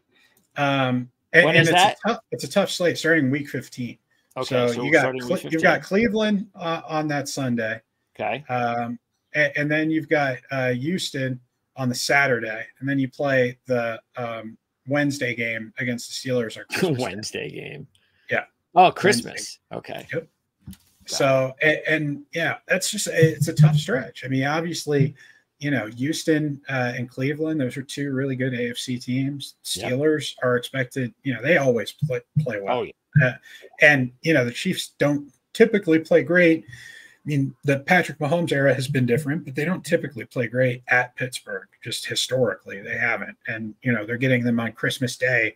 Um, and, when and is it's that? A tough, it's a tough slate starting week fifteen. Okay, so, so you got you've got Cleveland uh, on that Sunday. Okay. Um, and, and then you've got uh, Houston on the Saturday, and then you play the um, Wednesday game against the Steelers. Or Wednesday game. Yeah. Oh, Christmas. Wednesday. Okay. Yep. So and, and yeah, that's just it's a tough stretch. I mean, obviously, you know, Houston uh, and Cleveland; those are two really good A F C teams. Steelers yep. are expected. You know, they always play play well. Oh, yeah. uh, and you know, the Chiefs don't typically play great. I mean, the Patrick Mahomes era has been different, but they don't typically play great at Pittsburgh. Just historically, they haven't. And, you know, they're getting them on Christmas Day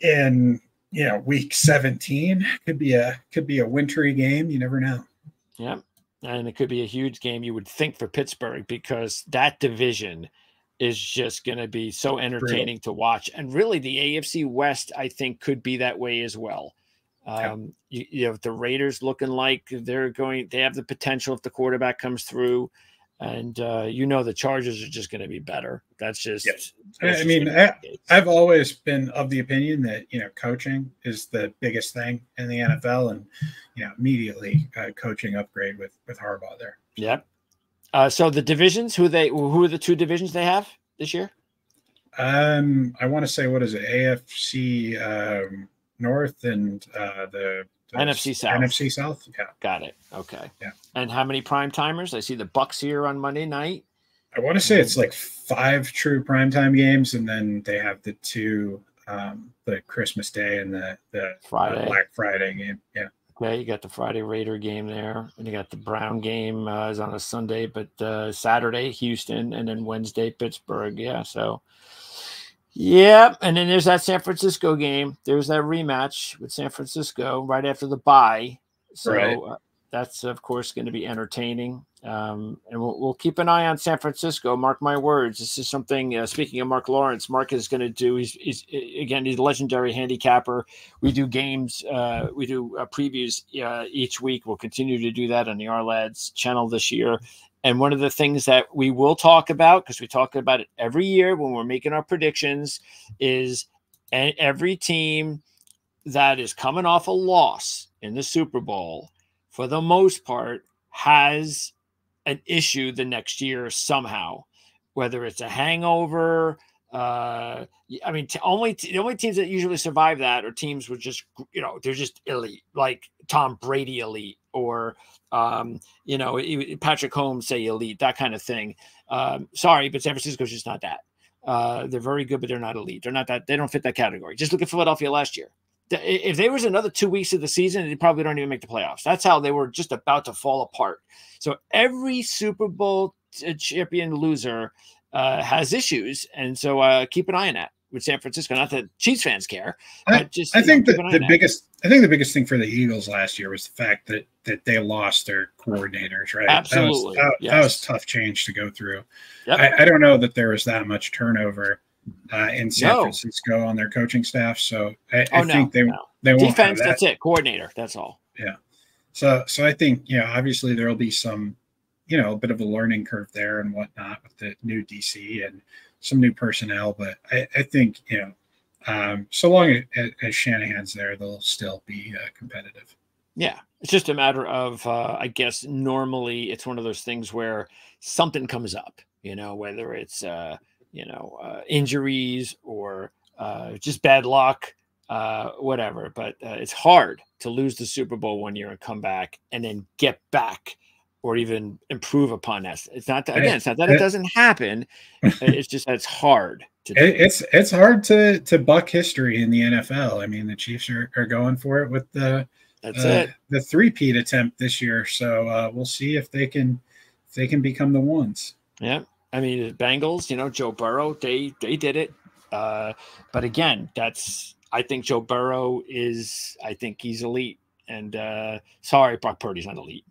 in, you know, week seventeen. Could be a could be a wintry game. You never know. Yeah. And it could be a huge game, you would think, for Pittsburgh, because that division is just going to be so entertaining Brilliant. to watch. And really, the A F C West, I think, could be that way as well. Um, you, you know, the Raiders looking like they're going, they have the potential if the quarterback comes through, and, uh, you know, the Chargers are just going to be better. That's just, yes. that's I just mean, I, I've always been of the opinion that, you know, coaching is the biggest thing in the N F L, and, you know, immediately uh, coaching upgrade with, with Harbaugh there. Yep. Uh, so the divisions, who they, who are the two divisions they have this year? Um, I want to say, what is it? A F C, um, North and uh, the N F C South. N F C South, yeah. Got it. Okay. Yeah. And how many prime timers? I see the Bucks here on Monday night. I want to say it's like five true primetime games, and then they have the two, um, the Christmas Day and the, the Friday. Black Friday game. Yeah. Okay, you got the Friday Raider game there, and you got the Brown game uh, is on a Sunday, but uh, Saturday, Houston, and then Wednesday, Pittsburgh. Yeah, so yeah, and then there's that San Francisco game. There's that rematch with San Francisco right after the bye. So right. uh, that's, of course, going to be entertaining. Um, and we'll, we'll keep an eye on San Francisco. Mark my words. This is something, uh, speaking of Mark Lawrence, Mark is going to do, he's, he's, again, he's a legendary handicapper. We do games, uh, we do uh, previews uh, each week. We'll continue to do that on the Ourlads channel this year. And one of the things that we will talk about, because we talk about it every year when we're making our predictions, is every team that is coming off a loss in the Super Bowl, for the most part, has an issue the next year somehow, whether it's a hangover. Uh, I mean, t only t the only teams that usually survive that are teams with just, you know, they're just elite, like Tom Brady elite, or, um, you know, Patrick Mahomes, say elite, that kind of thing. Um, sorry, but San Francisco's just not that. Uh, they're very good, but they're not elite. They're not that, they don't fit that category. Just look at Philadelphia last year. If there was another two weeks of the season, they probably don't even make the playoffs. That's how they were just about to fall apart. So every Super Bowl champion loser uh, has issues. And so uh, keep an eye on that with San Francisco. Not that Chiefs fans care. I, but just, I think know, the, the biggest that. I think the biggest thing for the Eagles last year was the fact that that they lost their coordinators, right? Absolutely. That was, that, yes. that was a tough change to go through. Yep. I, I don't know that there was that much turnover Uh, in San no. Francisco on their coaching staff, so I, oh, I no, think they no. they won't defense. Have that. That's it, coordinator. That's all. Yeah. So so I think you know obviously there will be some you know a bit of a learning curve there and whatnot with the new D C and some new personnel, but I, I think you know um, so long as, as Shanahan's there, they'll still be uh, competitive. Yeah, it's just a matter of uh, I guess normally it's one of those things where something comes up, you know, whether it's. Uh, you know, uh, injuries or uh, just bad luck, uh, whatever. But uh, it's hard to lose the Super Bowl one year and come back and then get back or even improve upon that. It's not that, again, it's not that it doesn't happen. It's just that it's hard. To do. It's it's hard to, to buck history in the N F L. I mean, the Chiefs are, are going for it with the, That's uh, it. the three-peat attempt this year. So uh, we'll see if they can, if they can become the ones. Yeah. I mean, the Bengals, you know, Joe Burrow, they they did it. Uh, but again, that's I think Joe Burrow is I think he's elite. And uh, sorry, Brock Purdy's not elite.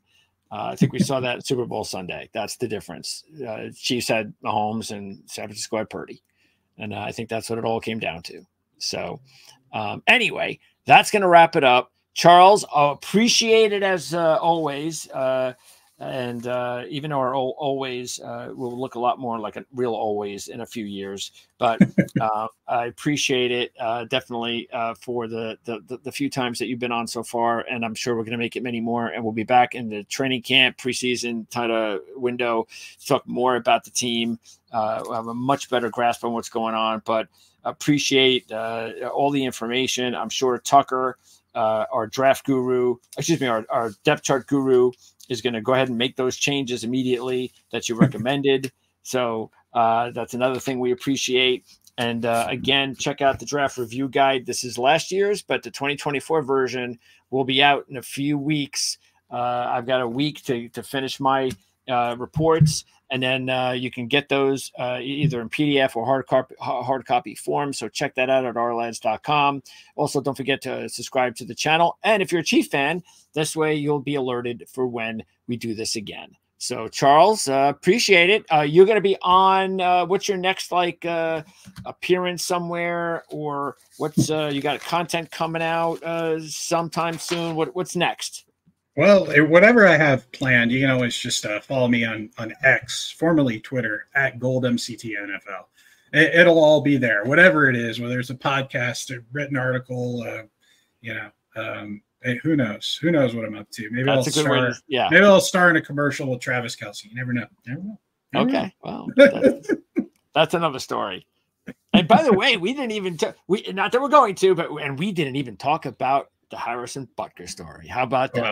Uh, I think we saw that Super Bowl Sunday. That's the difference. Uh, Chiefs had Mahomes and San Francisco had Purdy. And uh, I think that's what it all came down to. So um, anyway, that's going to wrap it up. Charles, I appreciate it as uh, always. Uh And uh, even though our always uh, will look a lot more like a real always in a few years, but uh, I appreciate it uh, definitely uh, for the, the the few times that you've been on so far, and I'm sure we're going to make it many more. And we'll be back in the training camp preseason kind of window to talk more about the team. Uh, we'll have a much better grasp on what's going on, but appreciate uh, all the information. I'm sure Tucker, uh, our draft guru, excuse me, our, our depth chart guru. Is going to go ahead and make those changes immediately that you recommended. So uh, that's another thing we appreciate. And uh, again, check out the draft review guide. This is last year's, but the twenty twenty-four version will be out in a few weeks. Uh, I've got a week to, to finish my uh, reports, and then uh, you can get those uh, either in P D F or hard copy, hard copy form. So check that out at ourlads dot com. Also, don't forget to subscribe to the channel. And if you're a Chiefs fan, this way you'll be alerted for when we do this again. So Charles, uh, appreciate it. Uh, you're going to be on, uh, what's your next like uh, appearance somewhere, or what's, uh, you got a content coming out uh, sometime soon. What, what's next? Well, whatever I have planned, you can always just uh, follow me on, on X, formerly Twitter, at Gold M C T N F L. It, it'll all be there, whatever it is, whether it's a podcast, a written article, uh, you know, um, Hey, who knows? Who knows what I'm up to? Maybe That's I'll star. To, yeah. Maybe I'll star in a commercial with Travis Kelce. You never know. Never know. Never okay. Know. Well, that's, that's another story. And by the way, we didn't even we not that we're going to, but and we didn't even talk about the Harrison Butker story. How about that?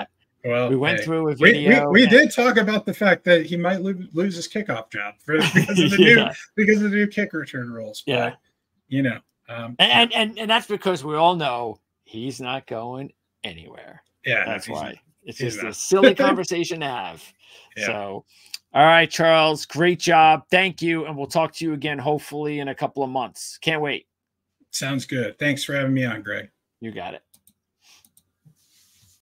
Well, well, we went hey, through a video. We, we, we did talk about the fact that he might lo lose his kickoff job for, because of the yeah. new because of the new kick return rules. But, yeah, you know, um, and, and and that's because we all know he's not going anywhere. Yeah, that's no, why. Not. It's just a silly conversation to have. Yeah. So, all right, Charles, great job. Thank you. And we'll talk to you again, hopefully, in a couple of months. Can't wait. Sounds good. Thanks for having me on, Greg. You got it.